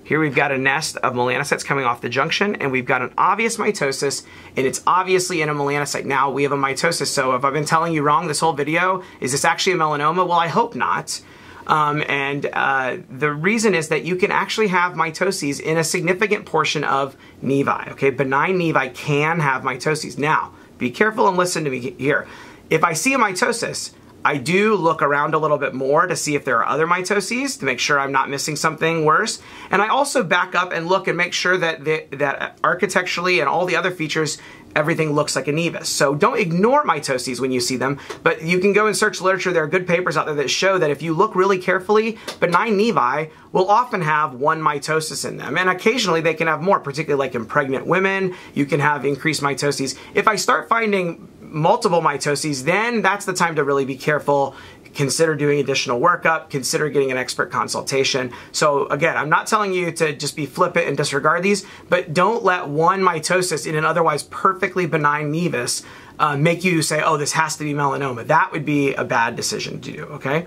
Here we've got a nest of melanocytes coming off the junction, and we've got an obvious mitosis, and it's obviously in a melanocyte. Now we have a mitosis, so if I've been telling you wrong this whole video, is this actually a melanoma? Well, I hope not. Um, and uh, the reason is that you can actually have mitoses in a significant portion of nevi, okay? Benign nevi can have mitoses. Now, be careful and listen to me here. If I see a mitosis, I do look around a little bit more to see if there are other mitoses to make sure I'm not missing something worse. And I also back up and look and make sure that the, that architecturally and all the other features, everything looks like a nevus. So don't ignore mitoses when you see them, but you can go and search literature. There are good papers out there that show that if you look really carefully, benign nevi will often have one mitosis in them. And occasionally they can have more, particularly like in pregnant women, you can have increased mitoses. If I start finding multiple mitoses, then that's the time to really be careful. Consider doing additional workup, consider getting an expert consultation. So again, I'm not telling you to just be flippant and disregard these, but don't let one mitosis in an otherwise perfectly benign nevus uh, make you say, oh, this has to be melanoma. That would be a bad decision to do, okay?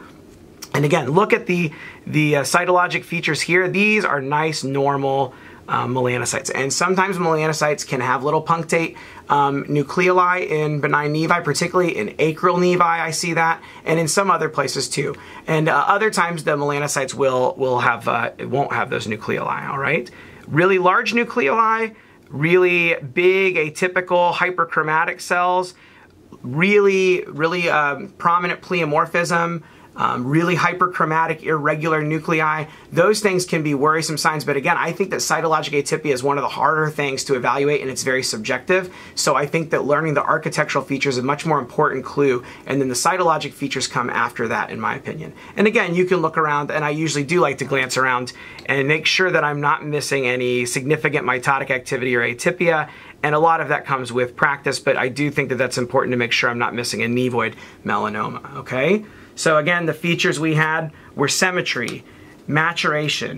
And again, look at the, the uh, cytologic features here. These are nice, normal Uh, melanocytes. And sometimes melanocytes can have little punctate um, nucleoli in benign nevi, particularly in acral nevi, I see that, and in some other places too. And uh, other times the melanocytes will, will have, uh, it won't have those nucleoli, all right? Really large nucleoli, really big, atypical, hyperchromatic cells, really, really um, prominent pleomorphism, Um, really hyperchromatic, irregular nuclei. Those things can be worrisome signs, but again, I think that cytologic atypia is one of the harder things to evaluate, and it's very subjective. So I think that learning the architectural features is a much more important clue, and then the cytologic features come after that, in my opinion. And again, you can look around, and I usually do like to glance around and make sure that I'm not missing any significant mitotic activity or atypia. And a lot of that comes with practice, but I do think that that's important to make sure I'm not missing a nevoid melanoma, okay? So again, the features we had were symmetry, maturation,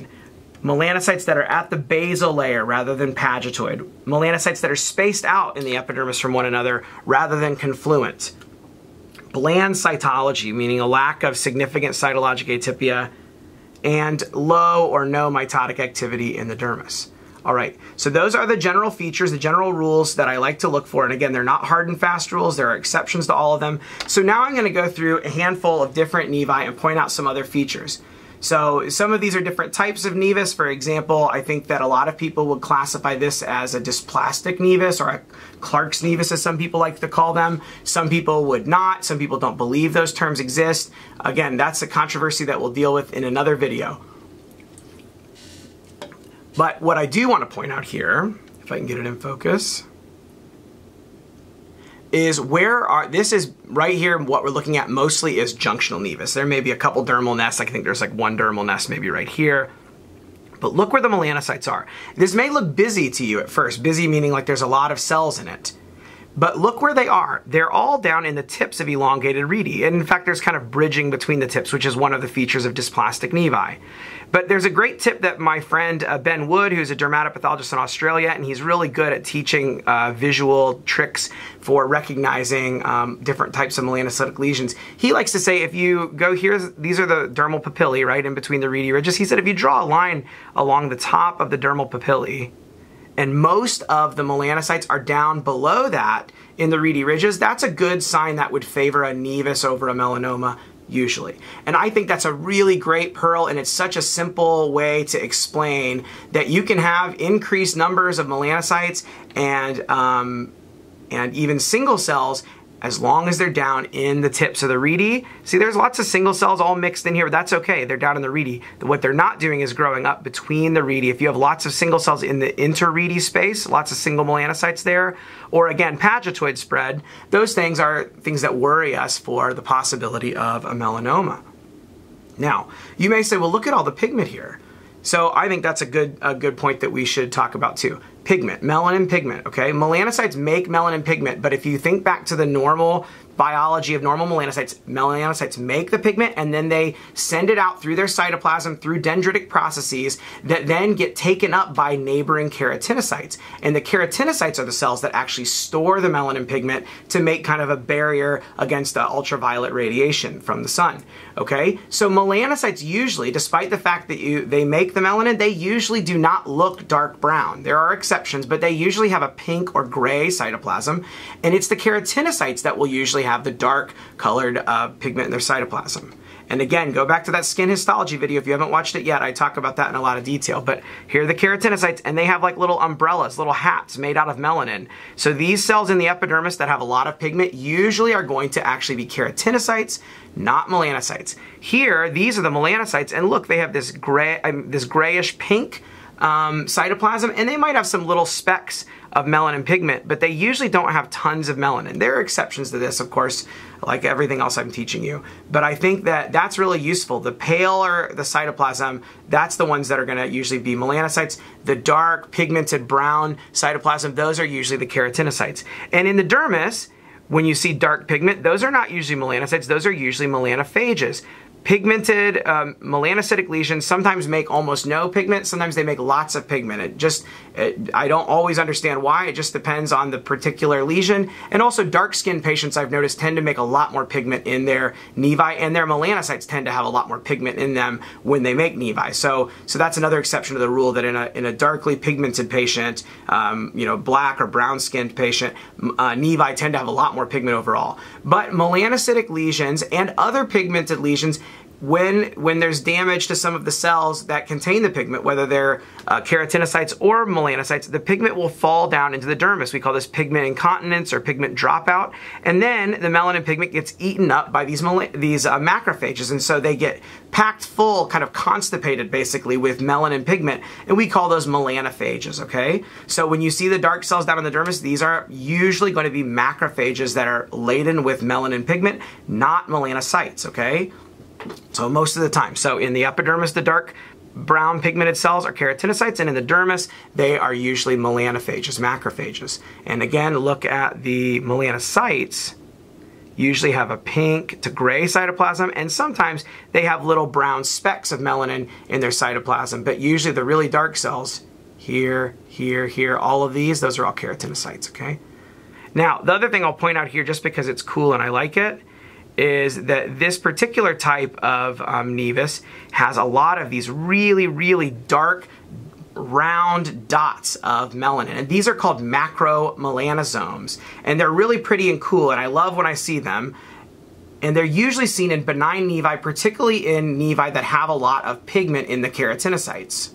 melanocytes that are at the basal layer rather than pagetoid, melanocytes that are spaced out in the epidermis from one another rather than confluent, bland cytology, meaning a lack of significant cytologic atypia, and low or no mitotic activity in the dermis. All right, so those are the general features, the general rules that I like to look for. And again, they're not hard and fast rules. There are exceptions to all of them. So now I'm gonna go through a handful of different nevi and point out some other features. So some of these are different types of nevus. For example, I think that a lot of people would classify this as a dysplastic nevus or a Clark's nevus, as some people like to call them. Some people would not. Some people don't believe those terms exist. Again, that's a controversy that we'll deal with in another video. But what I do want to point out here, if I can get it in focus, is where are, this is right here, what we're looking at mostly is junctional nevus. There may be a couple dermal nests. I think there's like one dermal nest maybe right here. But look where the melanocytes are. This may look busy to you at first, busy meaning like there's a lot of cells in it. But look where they are. They're all down in the tips of elongated redi. And in fact, there's kind of bridging between the tips, which is one of the features of dysplastic nevi. But there's a great tip that my friend uh, Ben Wood, who's a dermatopathologist in Australia, and he's really good at teaching uh, visual tricks for recognizing um, different types of melanocytic lesions. He likes to say, if you go here, these are the dermal papillae, right, in between the redi ridges. He said, if you draw a line along the top of the dermal papillae, and most of the melanocytes are down below that in the redi ridges, that's a good sign that would favor a nevus over a melanoma usually. And I think that's a really great pearl, and it's such a simple way to explain that you can have increased numbers of melanocytes and, um, and even single cells as long as they're down in the tips of the redi. See, there's lots of single cells all mixed in here, but that's okay. They're down in the redi. What they're not doing is growing up between the redi. If you have lots of single cells in the inter-redi space, lots of single melanocytes there, or again, pagetoid spread, those things are things that worry us for the possibility of a melanoma. Now, you may say, well, look at all the pigment here. So I think that's a good, a good point that we should talk about too. Pigment, melanin pigment, okay? Melanocytes make melanin pigment, but if you think back to the normal biology of normal melanocytes, melanocytes make the pigment and then they send it out through their cytoplasm through dendritic processes that then get taken up by neighboring keratinocytes. And the keratinocytes are the cells that actually store the melanin pigment to make kind of a barrier against the ultraviolet radiation from the sun, okay? So melanocytes usually, despite the fact that you, they make the melanin, they usually do not look dark brown. There are exceptions, but they usually have a pink or gray cytoplasm, and it's the keratinocytes that will usually have the dark colored uh, pigment in their cytoplasm. And again, go back to that skin histology video if you haven't watched it yet. I talk about that in a lot of detail, but here are the keratinocytes, and they have like little umbrellas, little hats made out of melanin. So these cells in the epidermis that have a lot of pigment usually are going to actually be keratinocytes, not melanocytes. Here, these are the melanocytes, and look, they have this gray, um, this grayish pink Um, cytoplasm, and they might have some little specks of melanin pigment, but they usually don't have tons of melanin. There are exceptions to this, of course, like everything else I'm teaching you, but I think that that's really useful. The paler the cytoplasm, that's the ones that are going to usually be melanocytes. The dark pigmented brown cytoplasm, those are usually the keratinocytes. And in the dermis, when you see dark pigment, those are not usually melanocytes, those are usually melanophages. Pigmented um, melanocytic lesions sometimes make almost no pigment, sometimes they make lots of pigment. It just, it, I don't always understand why, it just depends on the particular lesion. And also dark-skinned patients, I've noticed, tend to make a lot more pigment in their nevi, and their melanocytes tend to have a lot more pigment in them when they make nevi. So, so that's another exception to the rule, that in a, in a darkly pigmented patient, um, you know, black or brown-skinned patient, uh, nevi tend to have a lot more pigment overall. But melanocytic lesions and other pigmented lesions, When, when there's damage to some of the cells that contain the pigment, whether they're uh, keratinocytes or melanocytes, the pigment will fall down into the dermis. We call this pigment incontinence or pigment dropout. And then the melanin pigment gets eaten up by these, these uh, macrophages. And so they get packed full, kind of constipated basically with melanin pigment. And we call those melanophages, okay? So when you see the dark cells down in the dermis, these are usually going to be macrophages that are laden with melanin pigment, not melanocytes, okay? So most of the time. So in the epidermis, the dark brown pigmented cells are keratinocytes, and in the dermis, they are usually melanophages, macrophages. And again, look at the melanocytes, usually have a pink to gray cytoplasm, and sometimes they have little brown specks of melanin in their cytoplasm, but usually the really dark cells, here, here, here, all of these, those are all keratinocytes, okay? Now, the other thing I'll point out here, just because it's cool and I like it, is that this particular type of um, nevus has a lot of these really, really dark, round dots of melanin, and these are called macromelaноsomes, and they're really pretty and cool, and I love when I see them. And they're usually seen in benign nevi, particularly in nevi that have a lot of pigment in the keratinocytes.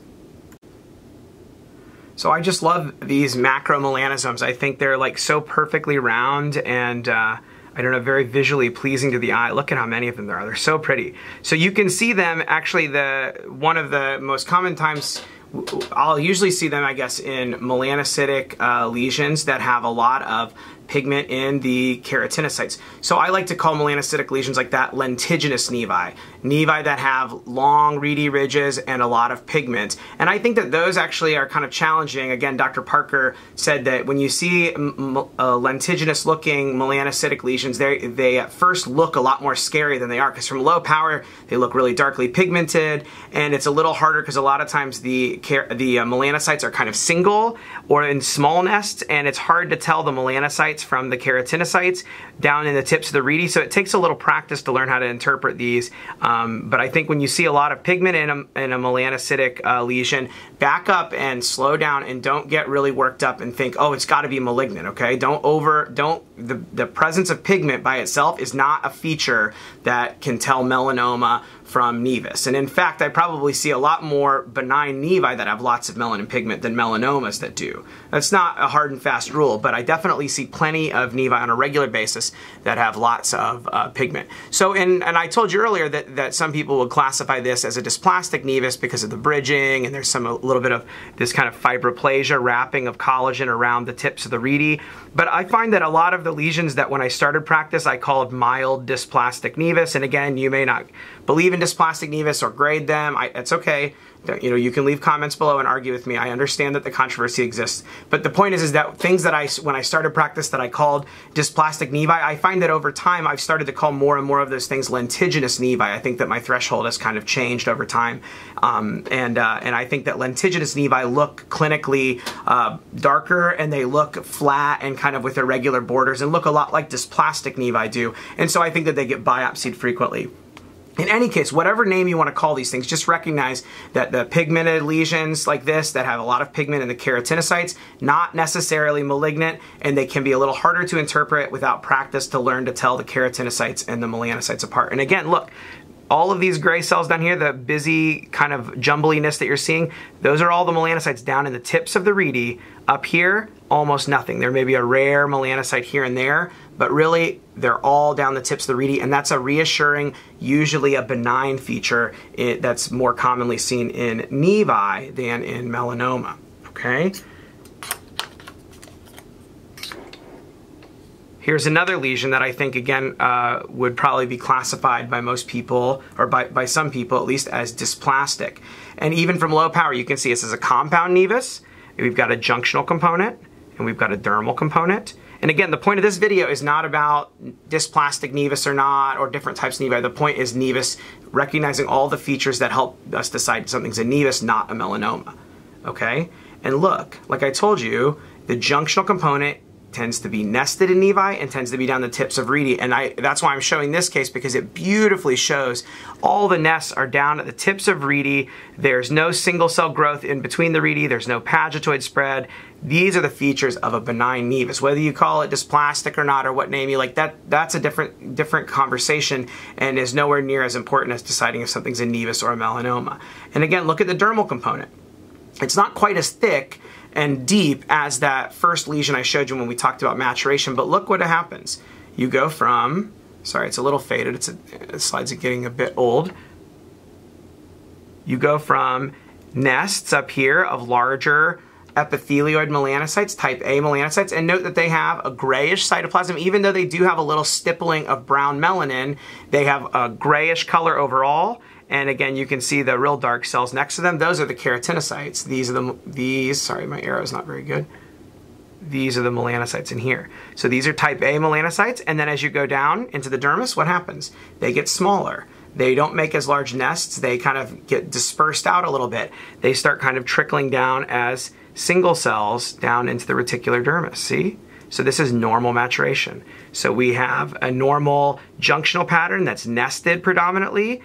So I just love these macromelaноsomes. I think they're like so perfectly round and uh, I don't know, very visually pleasing to the eye. Look at how many of them there are. They're so pretty. So you can see them actually, the one of the most common times I'll usually see them, I guess, in melanocytic uh, lesions that have a lot of pigment in the keratinocytes. So I like to call melanocytic lesions like that lentiginous nevi, nevi that have long reedy ridges and a lot of pigment. And I think that those actually are kind of challenging. Again, Doctor Parker said that when you see uh, lentiginous looking melanocytic lesions, they, they at first look a lot more scary than they are, because from low power they look really darkly pigmented, and it's a little harder because a lot of times the the uh, melanocytes are kind of single or in small nests, and it's hard to tell the melanocytes from the keratinocytes down in the tips of the reedy. So it takes a little practice to learn how to interpret these. Um, but I think when you see a lot of pigment in a, in a melanocytic uh, lesion, back up and slow down, and don't get really worked up and think, oh, it's got to be malignant. Okay, don't over don't the the presence of pigment by itself is not a feature that can tell melanoma from nevus. And in fact, I probably see a lot more benign nevi that have lots of melanin pigment than melanomas that do. That's not a hard and fast rule, but I definitely see plenty of nevi on a regular basis that have lots of uh, pigment. So, in, and I told you earlier that, that some people will classify this as a dysplastic nevus because of the bridging, and there's some a little bit of this kind of fibroplasia, wrapping of collagen around the tips of the reedy. But I find that a lot of the lesions that when I started practice, I called mild dysplastic nevus. And again, you may not believe in dysplastic nevus or grade them. I, it's okay. You know, you can leave comments below and argue with me. I understand that the controversy exists, but the point is, is that things that I, when I started practice that I called dysplastic nevi, I find that over time I've started to call more and more of those things lentiginous nevi. I think that my threshold has kind of changed over time, um, and uh, and I think that lentiginous nevi look clinically uh, darker, and they look flat and kind of with irregular borders, and look a lot like dysplastic nevi do, and so I think that they get biopsied frequently. In any case, whatever name you want to call these things, just recognize that the pigmented lesions like this that have a lot of pigment in the keratinocytes, not necessarily malignant, and they can be a little harder to interpret without practice to learn to tell the keratinocytes and the melanocytes apart. And again, look, all of these gray cells down here, the busy kind of jumbliness that you're seeing, those are all the melanocytes down in the tips of the reedy. Up here, almost nothing. There may be a rare melanocyte here and there, but really they're all down the tips of the reedy, and that's a reassuring, usually a benign feature that's more commonly seen in nevi than in melanoma, okay? Here's another lesion that I think, again, uh, would probably be classified by most people, or by, by some people at least, as dysplastic. And even from low power, you can see this is a compound nevus. We've got a junctional component, and we've got a dermal component. And again, the point of this video is not about dysplastic nevus or not, or different types of nevi. The point is nevus, recognizing all the features that help us decide something's a nevus, not a melanoma, okay? And look, like I told you, the junctional component tends to be nested in nevi and tends to be down the tips of reedy, and I, that's why I'm showing this case, because it beautifully shows all the nests are down at the tips of reedy. There's no single cell growth in between the reedy. There's no pagetoid spread. These are the features of a benign nevus. Whether you call it dysplastic or not, or what name you like, that that's a different different conversation, and is nowhere near as important as deciding if something's a nevus or a melanoma. And again, look at the dermal component. It's not quite as thick and deep as that first lesion I showed you when we talked about maturation, but look what happens. You go from, sorry, it's a little faded, it's a, the slides are getting a bit old. You go from nests up here of larger epithelioid melanocytes, type A melanocytes, and note that they have a grayish cytoplasm. Even though they do have a little stippling of brown melanin, they have a grayish color overall. And again, you can see the real dark cells next to them. Those are the keratinocytes. These are the, these, sorry, my arrow's not very good. These are the melanocytes in here. So these are type A melanocytes. And then as you go down into the dermis, what happens? They get smaller. They don't make as large nests. They kind of get dispersed out a little bit. They start kind of trickling down as single cells down into the reticular dermis, see? So this is normal maturation. So we have a normal junctional pattern that's nested predominantly.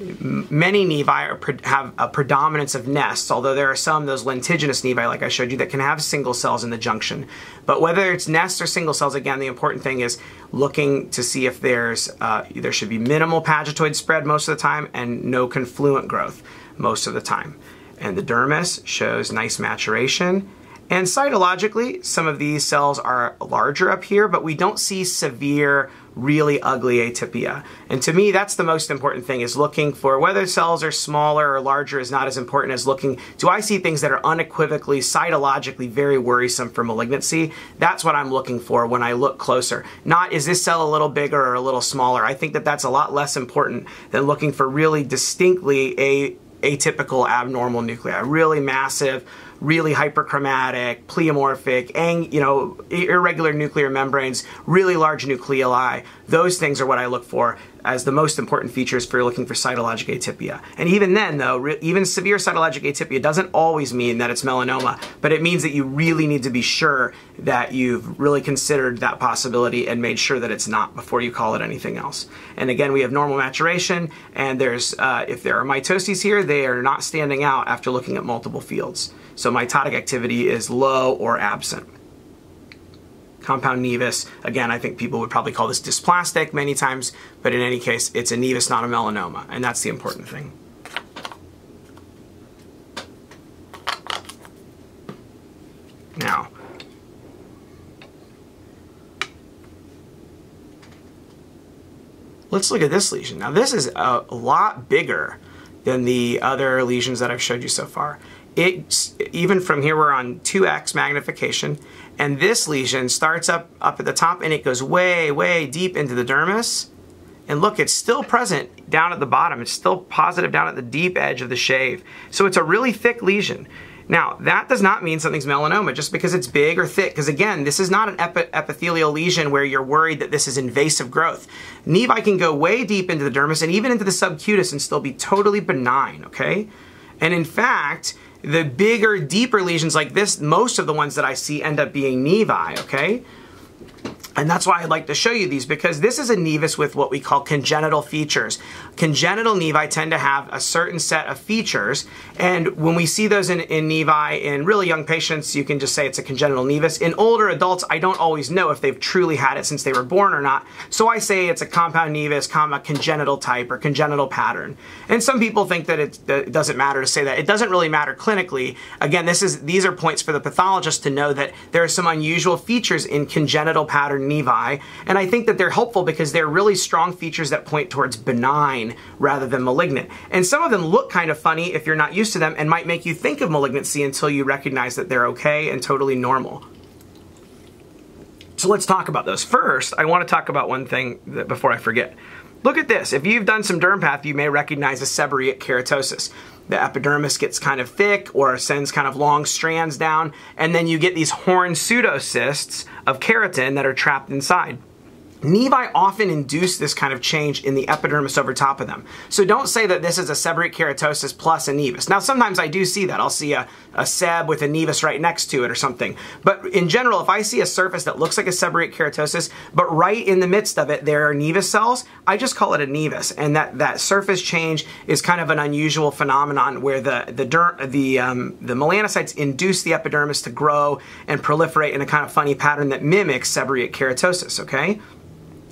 Many nevi have a predominance of nests, although there are some, those lentiginous nevi, like I showed you, that can have single cells in the junction. But whether it's nests or single cells, again, the important thing is looking to see if there's, uh, there should be minimal pagetoid spread most of the time and no confluent growth most of the time. And the dermis shows nice maturation. And cytologically, some of these cells are larger up here, but we don't see severe, really ugly atypia. And to me, that's the most important thing, is looking for whether cells are smaller or larger is not as important as looking, do I see things that are unequivocally, cytologically very worrisome for malignancy? That's what I'm looking for when I look closer. Not, is this cell a little bigger or a little smaller? I think that that's a lot less important than looking for really distinctly a atypical abnormal nuclei, really massive, really hyperchromatic, pleomorphic, ang you know, irregular nuclear membranes, really large nucleoli. Those things are what I look for as the most important features for looking for cytologic atypia. And even then, though, even severe cytologic atypia doesn't always mean that it's melanoma, but it means that you really need to be sure that you've really considered that possibility and made sure that it's not before you call it anything else. And again, we have normal maturation, and there's uh, if there are mitoses here, they are not standing out after looking at multiple fields. So mitotic activity is low or absent. Compound nevus, again, I think people would probably call this dysplastic many times, but in any case, it's a nevus, not a melanoma, and that's the important thing. Now, let's look at this lesion. Now, this is a lot bigger than the other lesions that I've showed you so far. It's, even from here, we're on two X magnification, and this lesion starts up, up at the top, and it goes way, way deep into the dermis. And look, it's still present down at the bottom. It's still positive down at the deep edge of the shave. So it's a really thick lesion. Now, that does not mean something's melanoma just because it's big or thick, because again, this is not an epi epithelial lesion where you're worried that this is invasive growth. Nevi can go way deep into the dermis and even into the subcutis and still be totally benign, okay? And in fact, the bigger, deeper lesions like this, most of the ones that I see end up being nevi, okay? And that's why I'd like to show you these, because this is a nevus with what we call congenital features. Congenital nevi tend to have a certain set of features, and when we see those in, in nevi in really young patients, you can just say it's a congenital nevus. In older adults, I don't always know if they've truly had it since they were born or not, so I say it's a compound nevus, comma, congenital type or congenital pattern. And some people think that it, that it doesn't matter to say that. It doesn't really matter clinically. Again, this is these are points for the pathologist to know that there are some unusual features in congenital pattern nevi, and I think that they're helpful because they're really strong features that point towards benign rather than malignant. And some of them look kind of funny if you're not used to them and might make you think of malignancy until you recognize that they're okay and totally normal. So let's talk about those. First, I want to talk about one thing that, before I forget. Look at this. If you've done some dermpath, you may recognize a seborrheic keratosis. The epidermis gets kind of thick or sends kind of long strands down, and then you get these horn pseudocysts of keratin that are trapped inside. Nevi often induce this kind of change in the epidermis over top of them. So don't say that this is a seborrheic keratosis plus a nevus. Now, sometimes I do see that. I'll see a, a seb with a nevus right next to it or something. But in general, if I see a surface that looks like a seborrheic keratosis, but right in the midst of it there are nevus cells, I just call it a nevus. And that, that surface change is kind of an unusual phenomenon where the, the, der, the, um, the melanocytes induce the epidermis to grow and proliferate in a kind of funny pattern that mimics seborrheic keratosis, okay?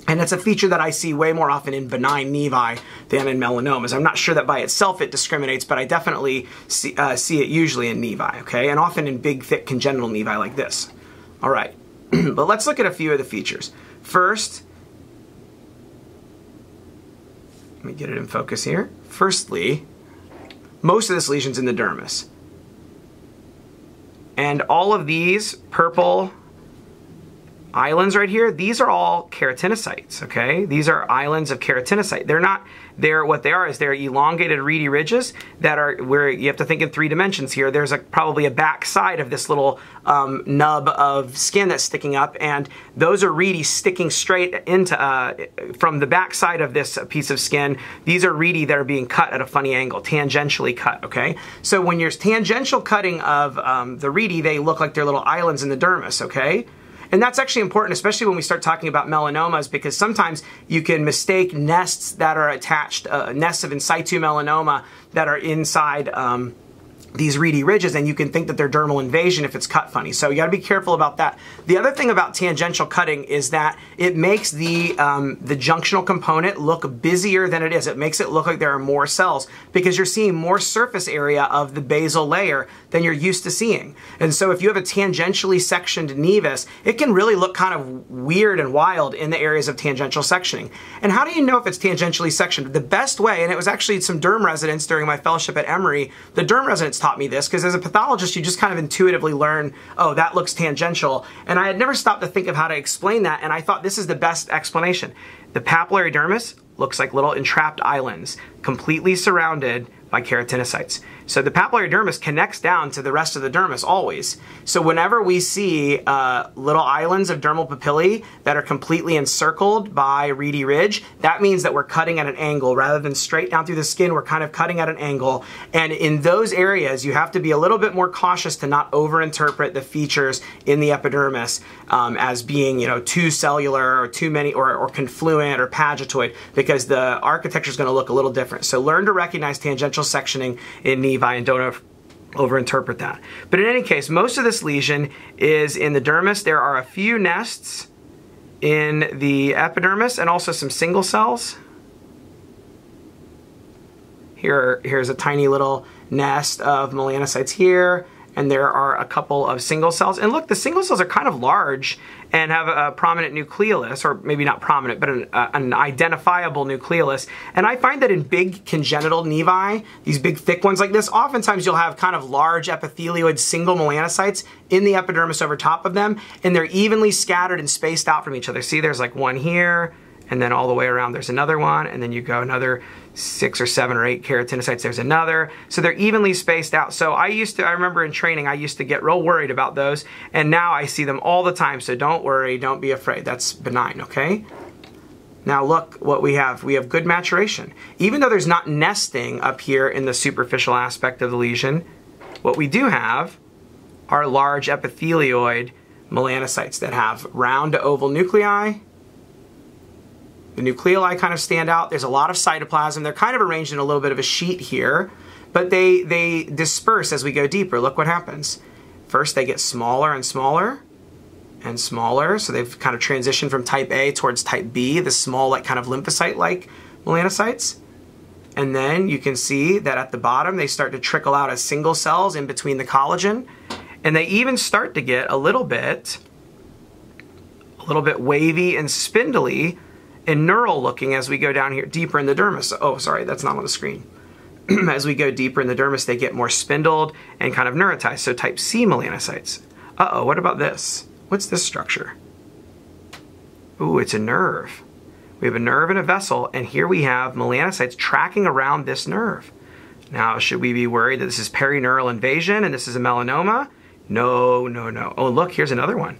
And it's a feature that I see way more often in benign nevi than in melanomas. I'm not sure that by itself it discriminates, but I definitely see, uh, see it usually in nevi, okay? And often in big, thick, congenital nevi like this. All right, but let's look at a few of the features. First, let me get it in focus here. Firstly, most of this lesion's in the dermis. And all of these purple islands right here, these are all keratinocytes, okay? These are islands of keratinocyte. They're not, they're, what they are is they're elongated reedy ridges that are where you have to think in three dimensions here. There's a, probably a back side of this little um, nub of skin that's sticking up, and those are reedy sticking straight into, uh, from the back side of this piece of skin, these are reedy that are being cut at a funny angle, tangentially cut, okay? So when you're tangential cutting of um, the reedy, they look like they're little islands in the dermis, okay? And that's actually important, especially when we start talking about melanomas, because sometimes you can mistake nests that are attached, uh, nests of in situ melanoma that are inside um, these reedy ridges, and you can think that they're dermal invasion if it's cut funny. So you gotta be careful about that. The other thing about tangential cutting is that it makes the, um, the junctional component look busier than it is. It makes it look like there are more cells because you're seeing more surface area of the basal layer than you're used to seeing. And so if you have a tangentially sectioned nevus, it can really look kind of weird and wild in the areas of tangential sectioning. And how do you know if it's tangentially sectioned? The best way, and it was actually some derm residents during my fellowship at Emory, the derm residents taught me this, because as a pathologist you just kind of intuitively learn, oh, that looks tangential, and I had never stopped to think of how to explain that, and I thought this is the best explanation. The papillary dermis looks like little entrapped islands completely surrounded by keratinocytes. So the papillary dermis connects down to the rest of the dermis always. So whenever we see uh, little islands of dermal papillae that are completely encircled by reedy ridge, that means that we're cutting at an angle. Rather than straight down through the skin, we're kind of cutting at an angle. And in those areas, you have to be a little bit more cautious to not overinterpret the features in the epidermis um, as being, you know, too cellular or too many or, or confluent or pagetoid, because the architecture is going to look a little different. So learn to recognize tangential sectioning in nevi and don't overinterpret that. But in any case, most of this lesion is in the dermis. There are a few nests in the epidermis and also some single cells. Here, here's a tiny little nest of melanocytes here, and there are a couple of single cells. And look, the single cells are kind of large and have a prominent nucleolus, or maybe not prominent, but an, uh, an identifiable nucleolus. And I find that in big congenital nevi, these big thick ones like this, oftentimes you'll have kind of large epithelioid single melanocytes in the epidermis over top of them, and they're evenly scattered and spaced out from each other. See, there's like one here, and then all the way around there's another one, and then you go another six or seven or eight keratinocytes, there's another. So they're evenly spaced out. So I used to, I remember in training, I used to get real worried about those, and now I see them all the time, so don't worry, don't be afraid. That's benign, okay? Now look what we have. We have good maturation. Even though there's not nesting up here in the superficial aspect of the lesion, what we do have are large epithelioid melanocytes that have round to oval nuclei. The nucleoli kind of stand out. There's a lot of cytoplasm. They're kind of arranged in a little bit of a sheet here, but they, they disperse as we go deeper. Look what happens. First, they get smaller and smaller and smaller. So they've kind of transitioned from type A towards type B, the small, like kind of lymphocyte-like melanocytes. And then you can see that at the bottom, they start to trickle out as single cells in between the collagen. And they even start to get a little bit, a little bit wavy and spindly and neural looking as we go down here deeper in the dermis. Oh, sorry, that's not on the screen. As we go deeper in the dermis, they get more spindled and kind of neurotized, so type C melanocytes. Uh-oh, what about this? What's this structure? Ooh, it's a nerve. We have a nerve and a vessel, and here we have melanocytes tracking around this nerve. Now, should we be worried that this is perineural invasion and this is a melanoma? No, no, no. Oh, look, here's another one.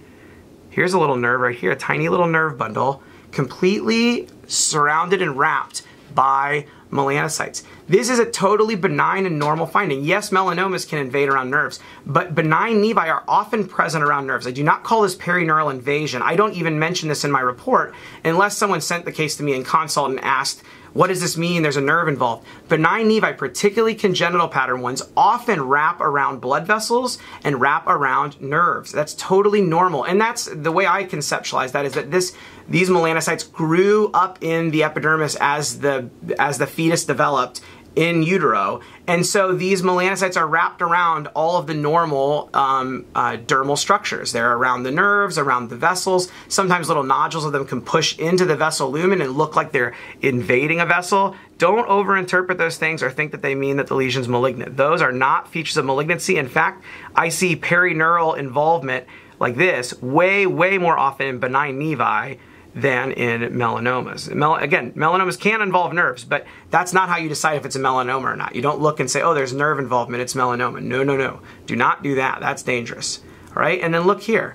Here's a little nerve right here, a tiny little nerve bundle, completely surrounded and wrapped by melanocytes. This is a totally benign and normal finding. Yes, melanomas can invade around nerves, but benign nevi are often present around nerves. I do not call this perineural invasion. I don't even mention this in my report unless someone sent the case to me in consult and asked, what does this mean? There's a nerve involved. Benign nevi, particularly congenital pattern ones, often wrap around blood vessels and wrap around nerves. That's totally normal. And that's the way I conceptualize that, is that this these melanocytes grew up in the epidermis as the as the fetus developed in utero. And so these melanocytes are wrapped around all of the normal um, uh, dermal structures. They're around the nerves, around the vessels. Sometimes little nodules of them can push into the vessel lumen and look like they're invading a vessel. Don't overinterpret those things or think that they mean that the lesion's malignant. Those are not features of malignancy. In fact, I see perineural involvement like this way, way more often in benign nevi than in melanomas. Mel again, melanomas can involve nerves, but that's not how you decide if it's a melanoma or not. You don't look and say, oh, there's nerve involvement, it's melanoma. No, no, no. Do not do that. That's dangerous. All right, and then look here.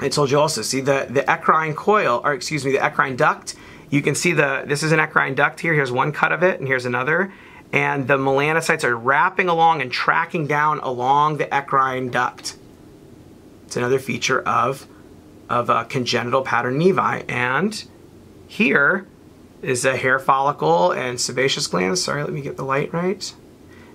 I told you also, see the, the eccrine coil, or excuse me, the eccrine duct. You can see the, this is an eccrine duct here. Here's one cut of it, and here's another. And the melanocytes are wrapping along and tracking down along the eccrine duct. It's another feature of of uh, congenital pattern nevi. And here is a hair follicle and sebaceous glands. Sorry, let me get the light right.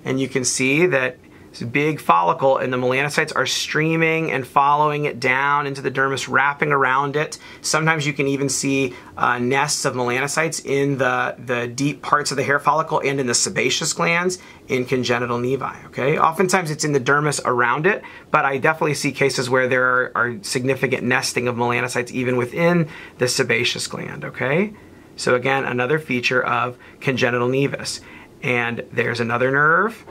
And you can see that it's a big follicle, and the melanocytes are streaming and following it down into the dermis, wrapping around it. Sometimes you can even see uh, nests of melanocytes in the, the deep parts of the hair follicle and in the sebaceous glands in congenital nevi, okay? Oftentimes it's in the dermis around it, but I definitely see cases where there are, are significant nesting of melanocytes even within the sebaceous gland, okay? So again, another feature of congenital nevus. And there's another nerve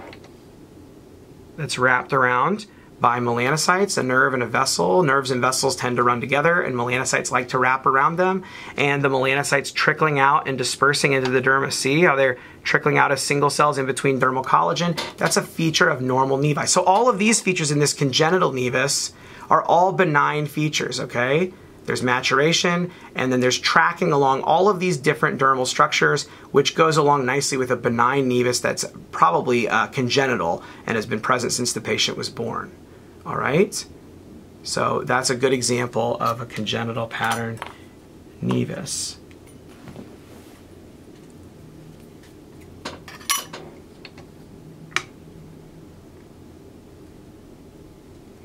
that's wrapped around by melanocytes, a nerve and a vessel. Nerves and vessels tend to run together, and melanocytes like to wrap around them. And the melanocytes trickling out and dispersing into the dermis. See how they're trickling out as single cells in between dermal collagen? That's a feature of normal nevi. So all of these features in this congenital nevus are all benign features, okay? There's maturation, and then there's tracking along all of these different dermal structures, which goes along nicely with a benign nevus that's probably uh, congenital and has been present since the patient was born. All right? So that's a good example of a congenital pattern nevus.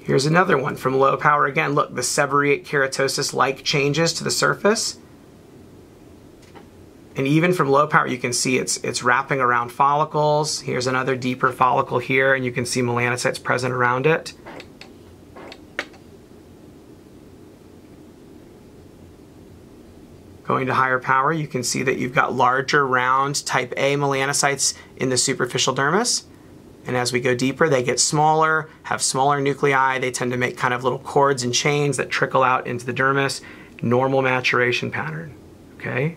Here's another one from low power again. Look, the seborrheic keratosis-like changes to the surface. And even from low power, you can see it's, it's wrapping around follicles. Here's another deeper follicle here, and you can see melanocytes present around it. Going to higher power, you can see that you've got larger, round, type A melanocytes in the superficial dermis. And as we go deeper, they get smaller, have smaller nuclei. They tend to make kind of little cords and chains that trickle out into the dermis. Normal maturation pattern, okay?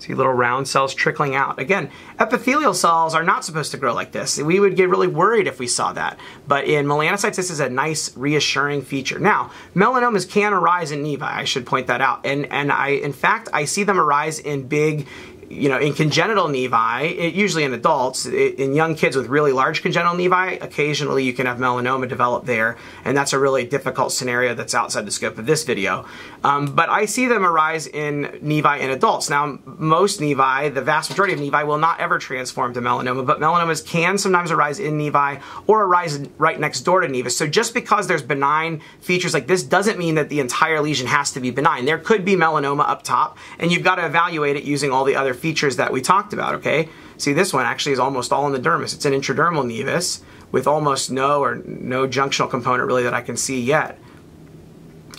See little round cells trickling out. Again, epithelial cells are not supposed to grow like this. We would get really worried if we saw that. But in melanocytes, this is a nice, reassuring feature. Now, melanomas can arise in nevi. I should point that out. And, and I, in fact, I see them arise in big, you know, in congenital nevi, it, usually in adults, it, in young kids with really large congenital nevi, occasionally you can have melanoma develop there, and that's a really difficult scenario that's outside the scope of this video. Um, but I see them arise in nevi in adults. Now, most nevi, the vast majority of nevi, will not ever transform to melanoma, but melanomas can sometimes arise in nevi or arise right next door to nevus. So just because there's benign features like this doesn't mean that the entire lesion has to be benign. There could be melanoma up top, and you've got to evaluate it using all the other features that we talked about, okay? See, this one actually is almost all in the dermis. It's an intradermal nevus with almost no or no junctional component really that I can see yet,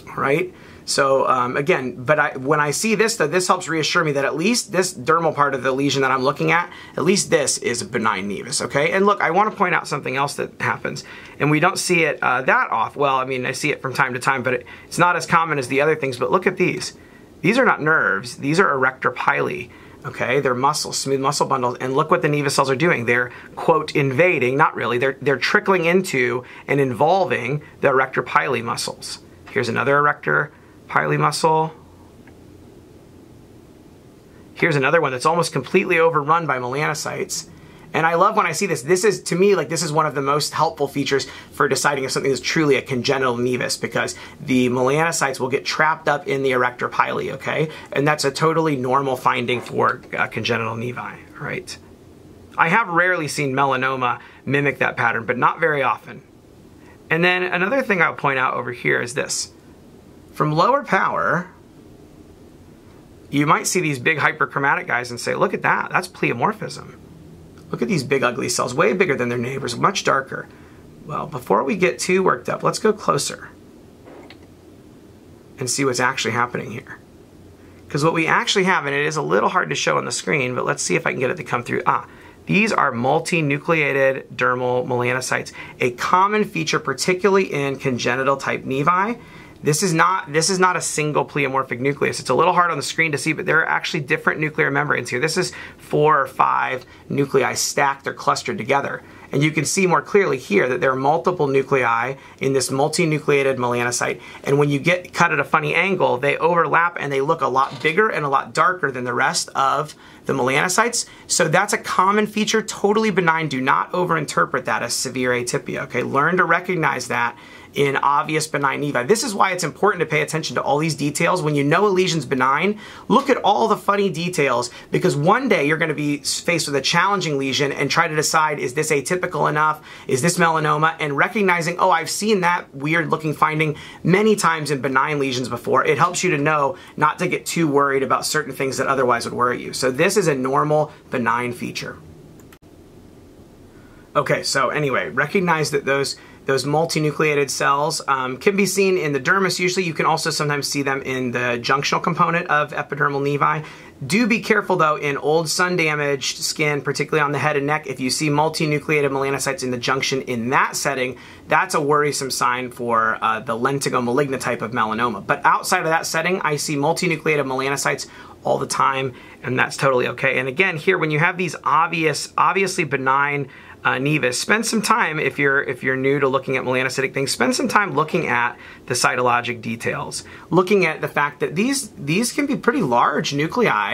all right? So um, again, but I, when I see this, though, this helps reassure me that at least this dermal part of the lesion that I'm looking at, at least this is a benign nevus, okay? And look, I want to point out something else that happens, and we don't see it uh, that often. Well, I mean, I see it from time to time, but it, it's not as common as the other things, but look at these. These are not nerves. These are erector pili. Okay, they're muscles, smooth muscle bundles, and look what the nevus cells are doing. They're, quote, invading, not really, they're, they're trickling into and involving the erector pili muscles. Here's another erector pili muscle. Here's another one that's almost completely overrun by melanocytes. And I love when I see this. This is, to me, like this is one of the most helpful features for deciding if something is truly a congenital nevus, because the melanocytes will get trapped up in the erector pili, okay? And that's a totally normal finding for uh, congenital nevi, right? I have rarely seen melanoma mimic that pattern, but not very often. And then another thing I'll point out over here is this. From lower power, you might see these big hyperchromatic guys and say, look at that, that's pleomorphism. Look at these big ugly cells, way bigger than their neighbors, much darker. Well, before we get too worked up, let's go closer and see what's actually happening here. Because what we actually have, and it is a little hard to show on the screen, but let's see if I can get it to come through. Ah, these are multinucleated dermal melanocytes, a common feature particularly in congenital type nevi. This is not, this is not a single pleomorphic nucleus. It's a little hard on the screen to see, but there are actually different nuclear membranes here. This is four or five nuclei stacked or clustered together. And you can see more clearly here that there are multiple nuclei in this multinucleated melanocyte. And when you get cut at a funny angle, they overlap and they look a lot bigger and a lot darker than the rest of the melanocytes. So that's a common feature, totally benign. Do not overinterpret that as severe atypia, okay? Learn to recognize that in obvious benign nevi. This is why it's important to pay attention to all these details. When you know a lesion's benign, look at all the funny details, because one day you're going to be faced with a challenging lesion and try to decide, is this atypical enough? Is this melanoma? And recognizing, oh, I've seen that weird looking finding many times in benign lesions before. It helps you to know not to get too worried about certain things that otherwise would worry you. So this is a normal benign feature. Okay, so anyway, recognize that those Those multinucleated cells um, can be seen in the dermis usually. You can also sometimes see them in the junctional component of epidermal nevi. Do be careful though in old sun damaged skin, particularly on the head and neck. If you see multinucleated melanocytes in the junction in that setting, that's a worrisome sign for uh, the lentigo-malignant type of melanoma. But outside of that setting, I see multinucleated melanocytes all the time, and that's totally okay. And again, here when you have these obvious, obviously benign Uh, nevus, spend some time, if you're if you're new to looking at melanocytic things, spend some time looking at the cytologic details, looking at the fact that these these can be pretty large nuclei,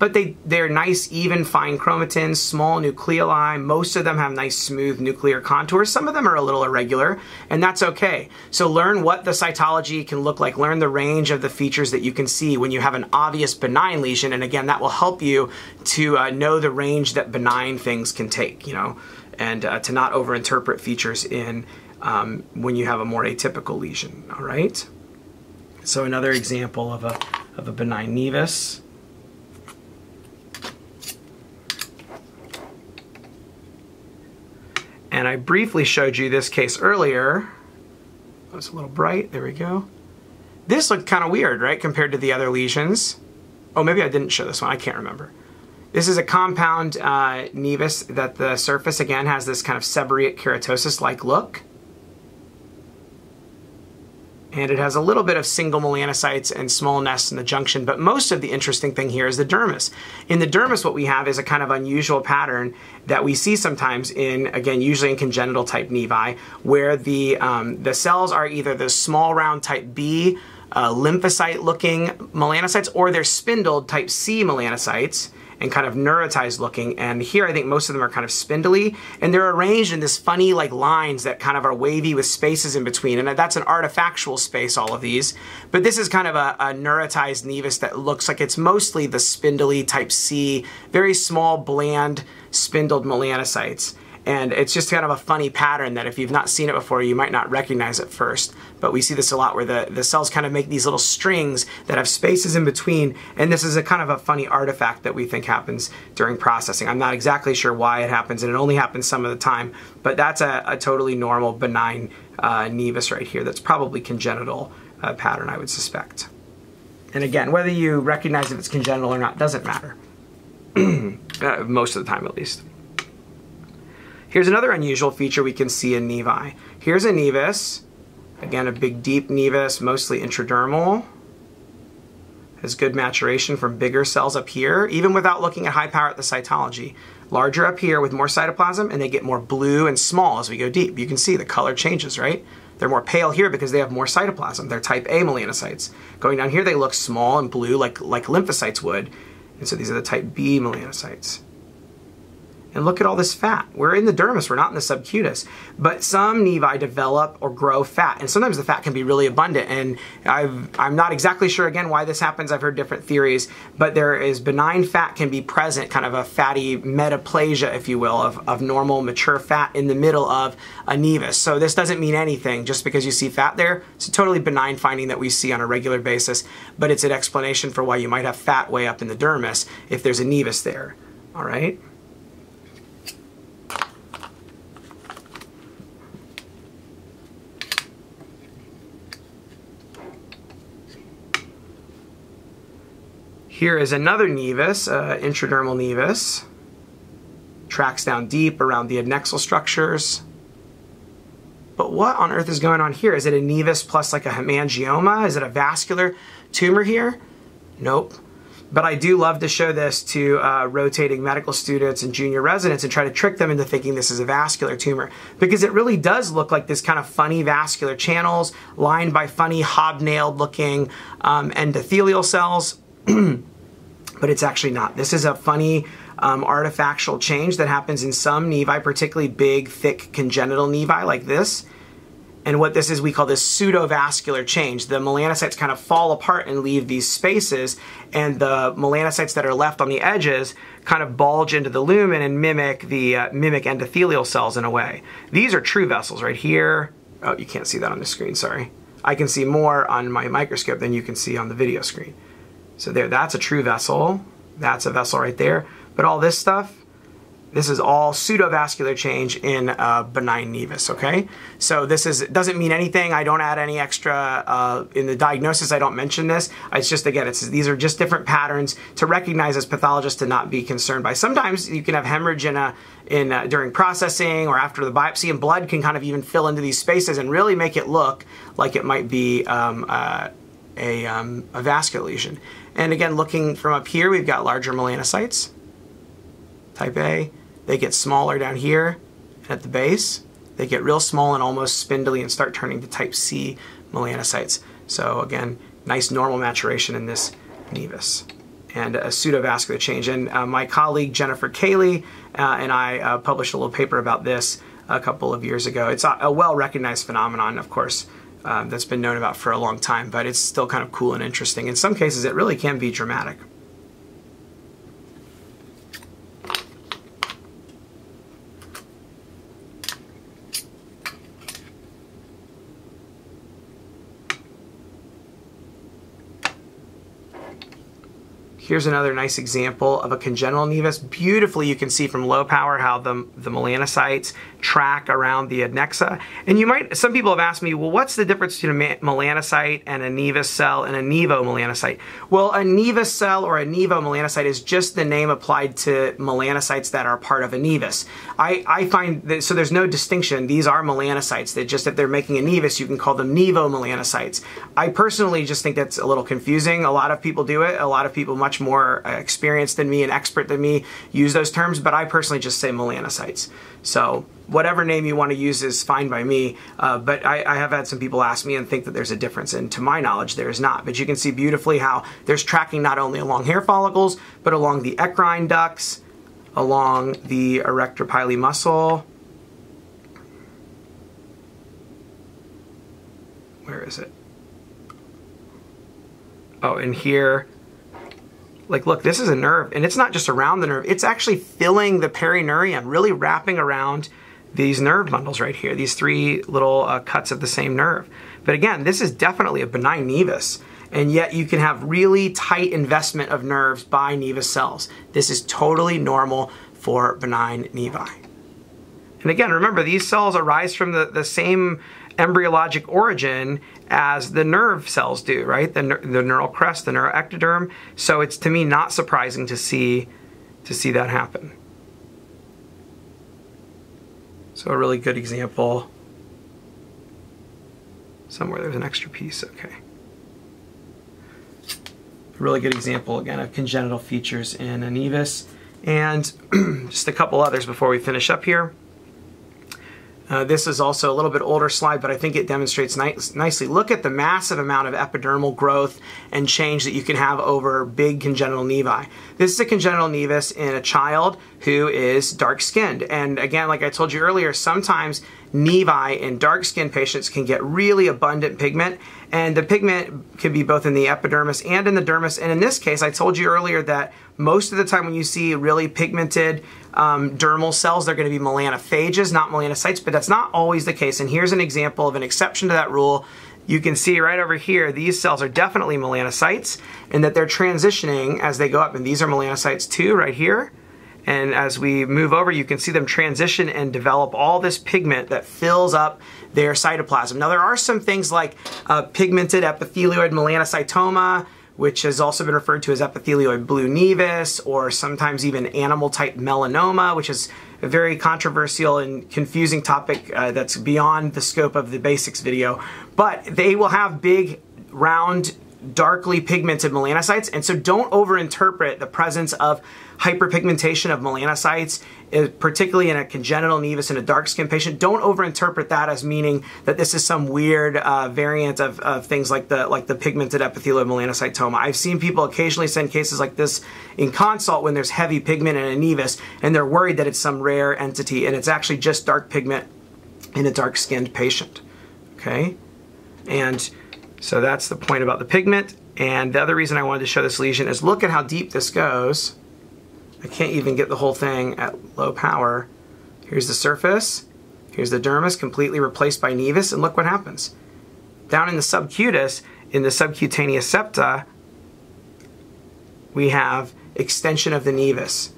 but they they're nice, even, fine chromatins, small nucleoli. Most of them have nice, smooth nuclear contours. Some of them are a little irregular, and that's okay. So learn what the cytology can look like. Learn the range of the features that you can see when you have an obvious benign lesion, and again, that will help you to uh, know the range that benign things can take, you know, and uh, to not overinterpret features in um, when you have a more atypical lesion, all right? So another example of a, of a benign nevus. And I briefly showed you this case earlier. It was a little bright, there we go. This looked kind of weird, right, compared to the other lesions. Oh, maybe I didn't show this one, I can't remember. This is a compound uh, nevus that the surface, again, has this kind of seborrheic keratosis-like look. And it has a little bit of single melanocytes and small nests in the junction, but most of the interesting thing here is the dermis. In the dermis, what we have is a kind of unusual pattern that we see sometimes in, again, usually in congenital type nevi, where the, um, the cells are either the small round type B uh, lymphocyte-looking melanocytes, or they're spindled type C melanocytes, and kind of neurotized looking. And here I think most of them are kind of spindly, and they're arranged in this funny like lines that kind of are wavy with spaces in between, and that's an artifactual space, all of these. But this is kind of a, a neurotized nevus that looks like it's mostly the spindly type C, very small, bland, spindled melanocytes. And it's just kind of a funny pattern that if you've not seen it before, you might not recognize at first. But we see this a lot where the, the cells kind of make these little strings that have spaces in between. And this is a kind of a funny artifact that we think happens during processing. I'm not exactly sure why it happens, and it only happens some of the time. But that's a, a totally normal benign uh, nevus right here that's probably congenital uh, pattern, I would suspect. And again, whether you recognize if it's congenital or not doesn't matter, uh, most of the time at least. Here's another unusual feature we can see in nevi. Here's a nevus, again a big deep nevus, mostly intradermal. Has good maturation from bigger cells up here, even without looking at high power at the cytology. Larger up here with more cytoplasm, and they get more blue and small as we go deep. You can see the color changes, right? They're more pale here because they have more cytoplasm. They're type A melanocytes. Going down here, they look small and blue like, like lymphocytes would, and so these are the type B melanocytes. And look at all this fat. We're in the dermis, we're not in the subcutis. But some nevi develop or grow fat, and sometimes the fat can be really abundant. And I've, I'm not exactly sure, again, why this happens. I've heard different theories, but there is benign fat can be present, kind of a fatty metaplasia, if you will, of, of normal mature fat in the middle of a nevus. So this doesn't mean anything just because you see fat there. It's a totally benign finding that we see on a regular basis, but it's an explanation for why you might have fat way up in the dermis if there's a nevus there, all right? Here is another nevus, uh, intradermal nevus. Tracks down deep around the adnexal structures. But what on earth is going on here? Is it a nevus plus like a hemangioma? Is it a vascular tumor here? Nope. But I do love to show this to uh, rotating medical students and junior residents and try to trick them into thinking this is a vascular tumor, because it really does look like this kind of funny vascular channels lined by funny hobnailed looking um, endothelial cells. But it's actually not. This is a funny um, artifactual change that happens in some nevi, particularly big, thick, congenital nevi like this. And what this is, we call this pseudovascular change. The melanocytes kind of fall apart and leave these spaces, and the melanocytes that are left on the edges kind of bulge into the lumen and mimic the uh, mimic endothelial cells in a way. These are true vessels right here. Oh, you can't see that on the screen, sorry. I can see more on my microscope than you can see on the video screen. So there, that's a true vessel. That's a vessel right there. But all this stuff, this is all pseudovascular change in uh, benign nevus, okay? So this is doesn't mean anything. I don't add any extra, uh, in the diagnosis I don't mention this. It's just, again, it's, these are just different patterns to recognize as pathologists to not be concerned by. Sometimes you can have hemorrhage in a, in a, during processing or after the biopsy, and blood can kind of even fill into these spaces and really make it look like it might be um, uh, a, um, a vascular lesion. And again, looking from up here, we've got larger melanocytes, type A. They get smaller down here at the base. They get real small and almost spindly and start turning to type C melanocytes. So again, nice normal maturation in this nevus and a pseudovascular change. And uh, my colleague Jennifer Kaley uh, and I uh, published a little paper about this a couple of years ago. It's a well-recognized phenomenon, of course, um, that's been known about for a long time, but it's still kind of cool and interesting. In some cases, it really can be dramatic. Here's another nice example of a congenital nevus. Beautifully, you can see from low power how the, the melanocytes track around the adnexa. And you might, some people have asked me, well, what's the difference between a melanocyte and a nevus cell and a nevomelanocyte? Well, a nevus cell or a nevomelanocyte is just the name applied to melanocytes that are part of a nevus. I, I find that, so there's no distinction. These are melanocytes that just, if they're making a nevus, you can call them nevomelanocytes. I personally just think that's a little confusing. A lot of people do it. A lot of people much more experienced than me and expert than me use those terms, but I personally just say melanocytes. So whatever name you want to use is fine by me, uh, but I, I have had some people ask me and think that there's a difference, and to my knowledge there is not. But you can see beautifully how there's tracking not only along hair follicles, but along the eccrine ducts, along the erector pili muscle. Where is it? Oh, in here. Like, look, this is a nerve, and it's not just around the nerve. It's actually filling the perineurium, really wrapping around these nerve bundles right here, these three little uh, cuts of the same nerve. But again, this is definitely a benign nevus, and yet you can have really tight investment of nerves by nevus cells. This is totally normal for benign nevi. And again, remember, these cells arise from the, the same embryologic origin as the nerve cells do, right? The, the neural crest, the neuroectoderm. So it's, to me, not surprising to see, to see that happen. So a really good example. Somewhere there's an extra piece, okay. A really good example, again, of congenital features in a nevus. And just a couple others before we finish up here. Uh, this is also a little bit older slide, but I think it demonstrates nice, nicely. Look at the massive amount of epidermal growth and change that you can have over big congenital nevi. This is a congenital nevus in a child who is dark-skinned. And again, like I told you earlier, sometimes nevi in dark-skinned patients can get really abundant pigment, and the pigment can be both in the epidermis and in the dermis. And in this case, I told you earlier that most of the time when you see really pigmented um, dermal cells, they're going to be melanophages, not melanocytes, but that's not always the case. And here's an example of an exception to that rule. You can see right over here, these cells are definitely melanocytes, and that they're transitioning as they go up. And these are melanocytes too, right here. And as we move over, you can see them transition and develop all this pigment that fills up their cytoplasm. Now, there are some things like uh, pigmented epithelioid melanocytoma, which has also been referred to as epithelioid blue nevus, or sometimes even animal-type melanoma, which is a very controversial and confusing topic uh, that's beyond the scope of the basics video. But they will have big, round, darkly pigmented melanocytes, and so don't overinterpret the presence of hyperpigmentation of melanocytes, particularly in a congenital nevus in a dark-skinned patient. Don't overinterpret that as meaning that this is some weird uh, variant of, of things like the like the pigmented epithelioid melanocytoma. I've seen people occasionally send cases like this in consult when there's heavy pigment in a nevus, and they're worried that it's some rare entity, and it's actually just dark pigment in a dark-skinned patient. okay? And so that's the point about the pigment. And the other reason I wanted to show this lesion is look at how deep this goes. I can't even get the whole thing at low power. Here's the surface. Here's the dermis completely replaced by nevus, and look what happens. Down in the subcutis, in the subcutaneous septa, we have extension of the nevus.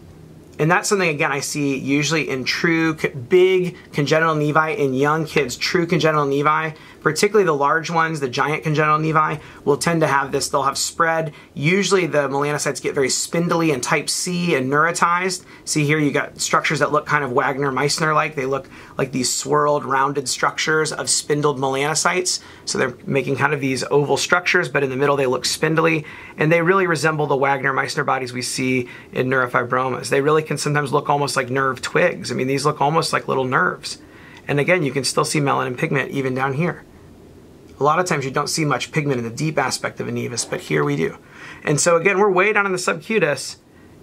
And that's something, again, I see usually in true big congenital nevi in young kids. True congenital nevi, particularly the large ones, the giant congenital nevi, will tend to have this. They'll have spread. Usually the melanocytes get very spindly and type C and neurotized. See here, you got structures that look kind of Wagner-Meissner-like. They look like these swirled, rounded structures of spindled melanocytes. So they're making kind of these oval structures, but in the middle they look spindly. And they really resemble the Wagner-Meissner bodies we see in neurofibromas. They really can sometimes look almost like nerve twigs. I mean, these look almost like little nerves. And again, you can still see melanin pigment even down here. A lot of times you don't see much pigment in the deep aspect of a nevus, but here we do. And so again, we're way down in the subcutis,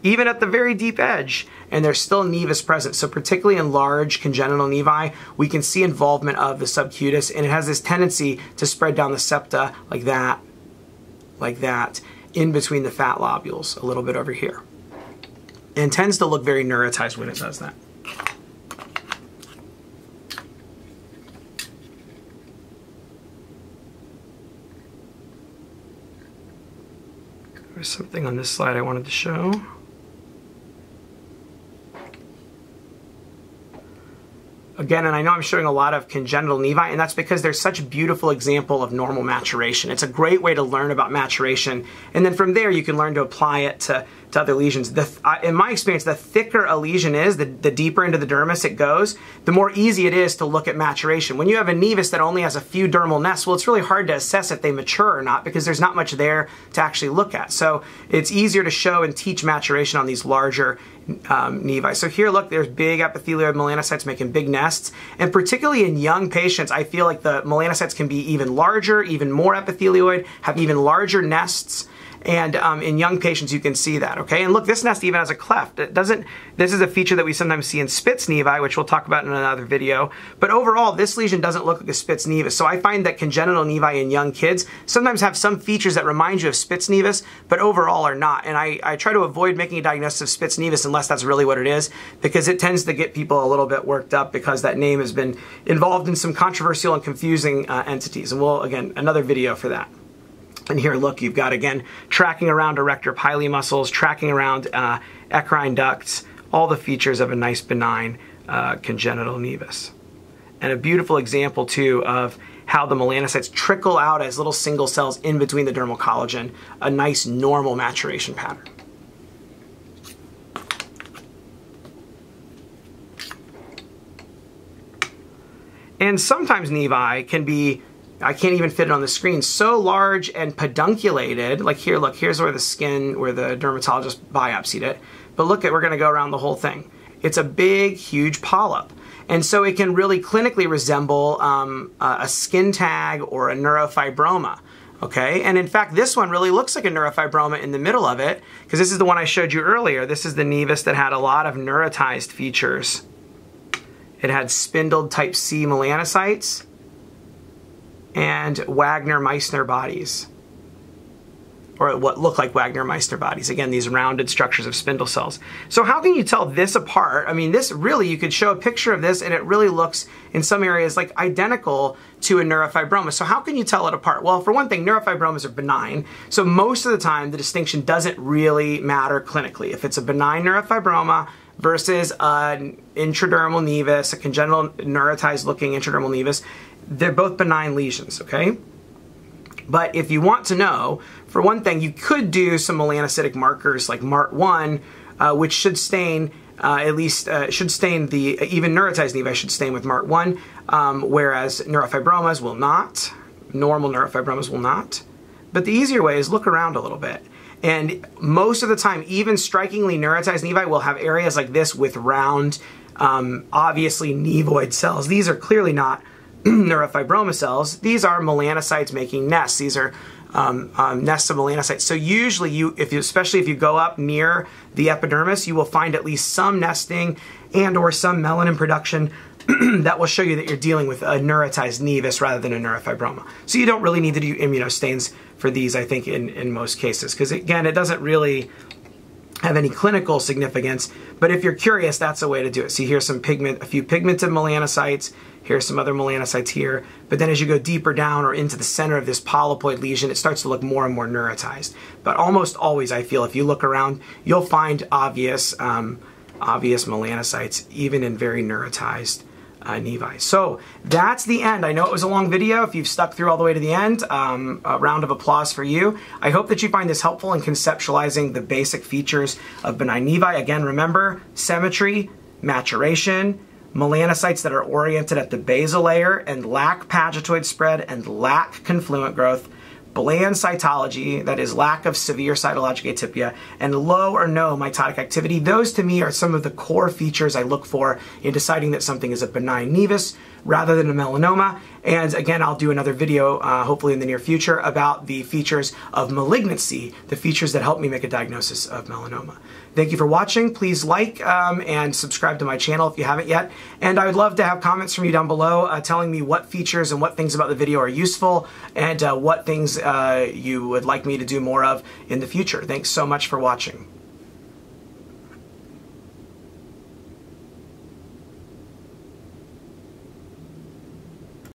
even at the very deep edge, and there's still nevus present. So particularly in large congenital nevi, we can see involvement of the subcutis, and it has this tendency to spread down the septa like that, like that, in between the fat lobules, a little bit over here, and tends to look very neurotized when it does that. There's something on this slide I wanted to show. Again, and I know I'm showing a lot of congenital nevi, and that's because there's such a beautiful example of normal maturation. It's a great way to learn about maturation, and then from there you can learn to apply it to, to other lesions. The, uh, in my experience, the thicker a lesion is, the, the deeper into the dermis it goes, the more easy it is to look at maturation. When you have a nevus that only has a few dermal nests, well, it's really hard to assess if they mature or not because there's not much there to actually look at. So it's easier to show and teach maturation on these larger um, nevi. So here, look, there's big epithelioid melanocytes making big nests. And particularly in young patients, I feel like the melanocytes can be even larger, even more epithelioid, have even larger nests. And um, in young patients, you can see that, okay? And look, this nest even has a cleft. It doesn't, this is a feature that we sometimes see in Spitz nevi, which we'll talk about in another video. But overall, this lesion doesn't look like a Spitz nevus. So I find that congenital nevi in young kids sometimes have some features that remind you of Spitz nevus, but overall are not. And I, I try to avoid making a diagnosis of Spitz nevus unless that's really what it is, because it tends to get people a little bit worked up because that name has been involved in some controversial and confusing uh, entities. And we'll, again, another video for that. And here, look, you've got, again, tracking around erector pili muscles, tracking around uh, eccrine ducts, all the features of a nice benign uh, congenital nevus. And a beautiful example, too, of how the melanocytes trickle out as little single cells in between the dermal collagen, a nice normal maturation pattern. And sometimes nevi can be, I can't even fit it on the screen, so large and pedunculated, like here, look, here's where the skin, where the dermatologist biopsied it, but look at, we're gonna go around the whole thing. It's a big, huge polyp. And so it can really clinically resemble um, a skin tag or a neurofibroma, okay? And in fact, this one really looks like a neurofibroma in the middle of it, because this is the one I showed you earlier. This is the nevus that had a lot of neurotized features. It had spindled type C melanocytes, and Wagner-Meissner bodies, or what look like Wagner-Meissner bodies. Again, these rounded structures of spindle cells. So how can you tell this apart? I mean, this really, you could show a picture of this and it really looks in some areas like identical to a neurofibroma. So how can you tell it apart? Well, for one thing, neurofibromas are benign. So most of the time, the distinction doesn't really matter clinically. If it's a benign neurofibroma versus an intradermal nevus, a congenital neurotized looking intradermal nevus, they're both benign lesions, okay? But if you want to know, for one thing, you could do some melanocytic markers like mart one, uh, which should stain, uh, at least, uh, should stain the, even neurotized nevi should stain with mart one, um, whereas neurofibromas will not. Normal neurofibromas will not. But the easier way is look around a little bit. And most of the time, even strikingly neurotized nevi will have areas like this with round, um, obviously nevoid cells. These are clearly not neurofibroma cells. These are melanocytes making nests. These are um, um, nests of melanocytes. So usually, you, if you, especially if you go up near the epidermis, you will find at least some nesting and or some melanin production that will show you that you're dealing with a neurotized nevus rather than a neurofibroma. So you don't really need to do immunostains for these, I think, in, in most cases, because again, it doesn't really have any clinical significance, but if you're curious, that's a way to do it. See, here's some pigment, a few pigmented melanocytes, here's some other melanocytes here, but then as you go deeper down or into the center of this polypoid lesion, it starts to look more and more neurotized. But almost always, I feel, if you look around, you'll find obvious, um, obvious melanocytes, even in very neurotized uh, nevi. So that's the end. I know it was a long video. If you've stuck through all the way to the end, um, a round of applause for you. I hope that you find this helpful in conceptualizing the basic features of benign nevi. Again, remember, symmetry, maturation, melanocytes that are oriented at the basal layer and lack pagetoid spread and lack confluent growth, bland cytology, that is lack of severe cytologic atypia, and low or no mitotic activity. Those to me are some of the core features I look for in deciding that something is a benign nevus rather than a melanoma. And again, I'll do another video, uh, hopefully in the near future, about the features of malignancy, the features that help me make a diagnosis of melanoma. Thank you for watching. Please like um, and subscribe to my channel if you haven't yet. And I would love to have comments from you down below uh, telling me what features and what things about the video are useful and uh, what things uh, you would like me to do more of in the future. Thanks so much for watching.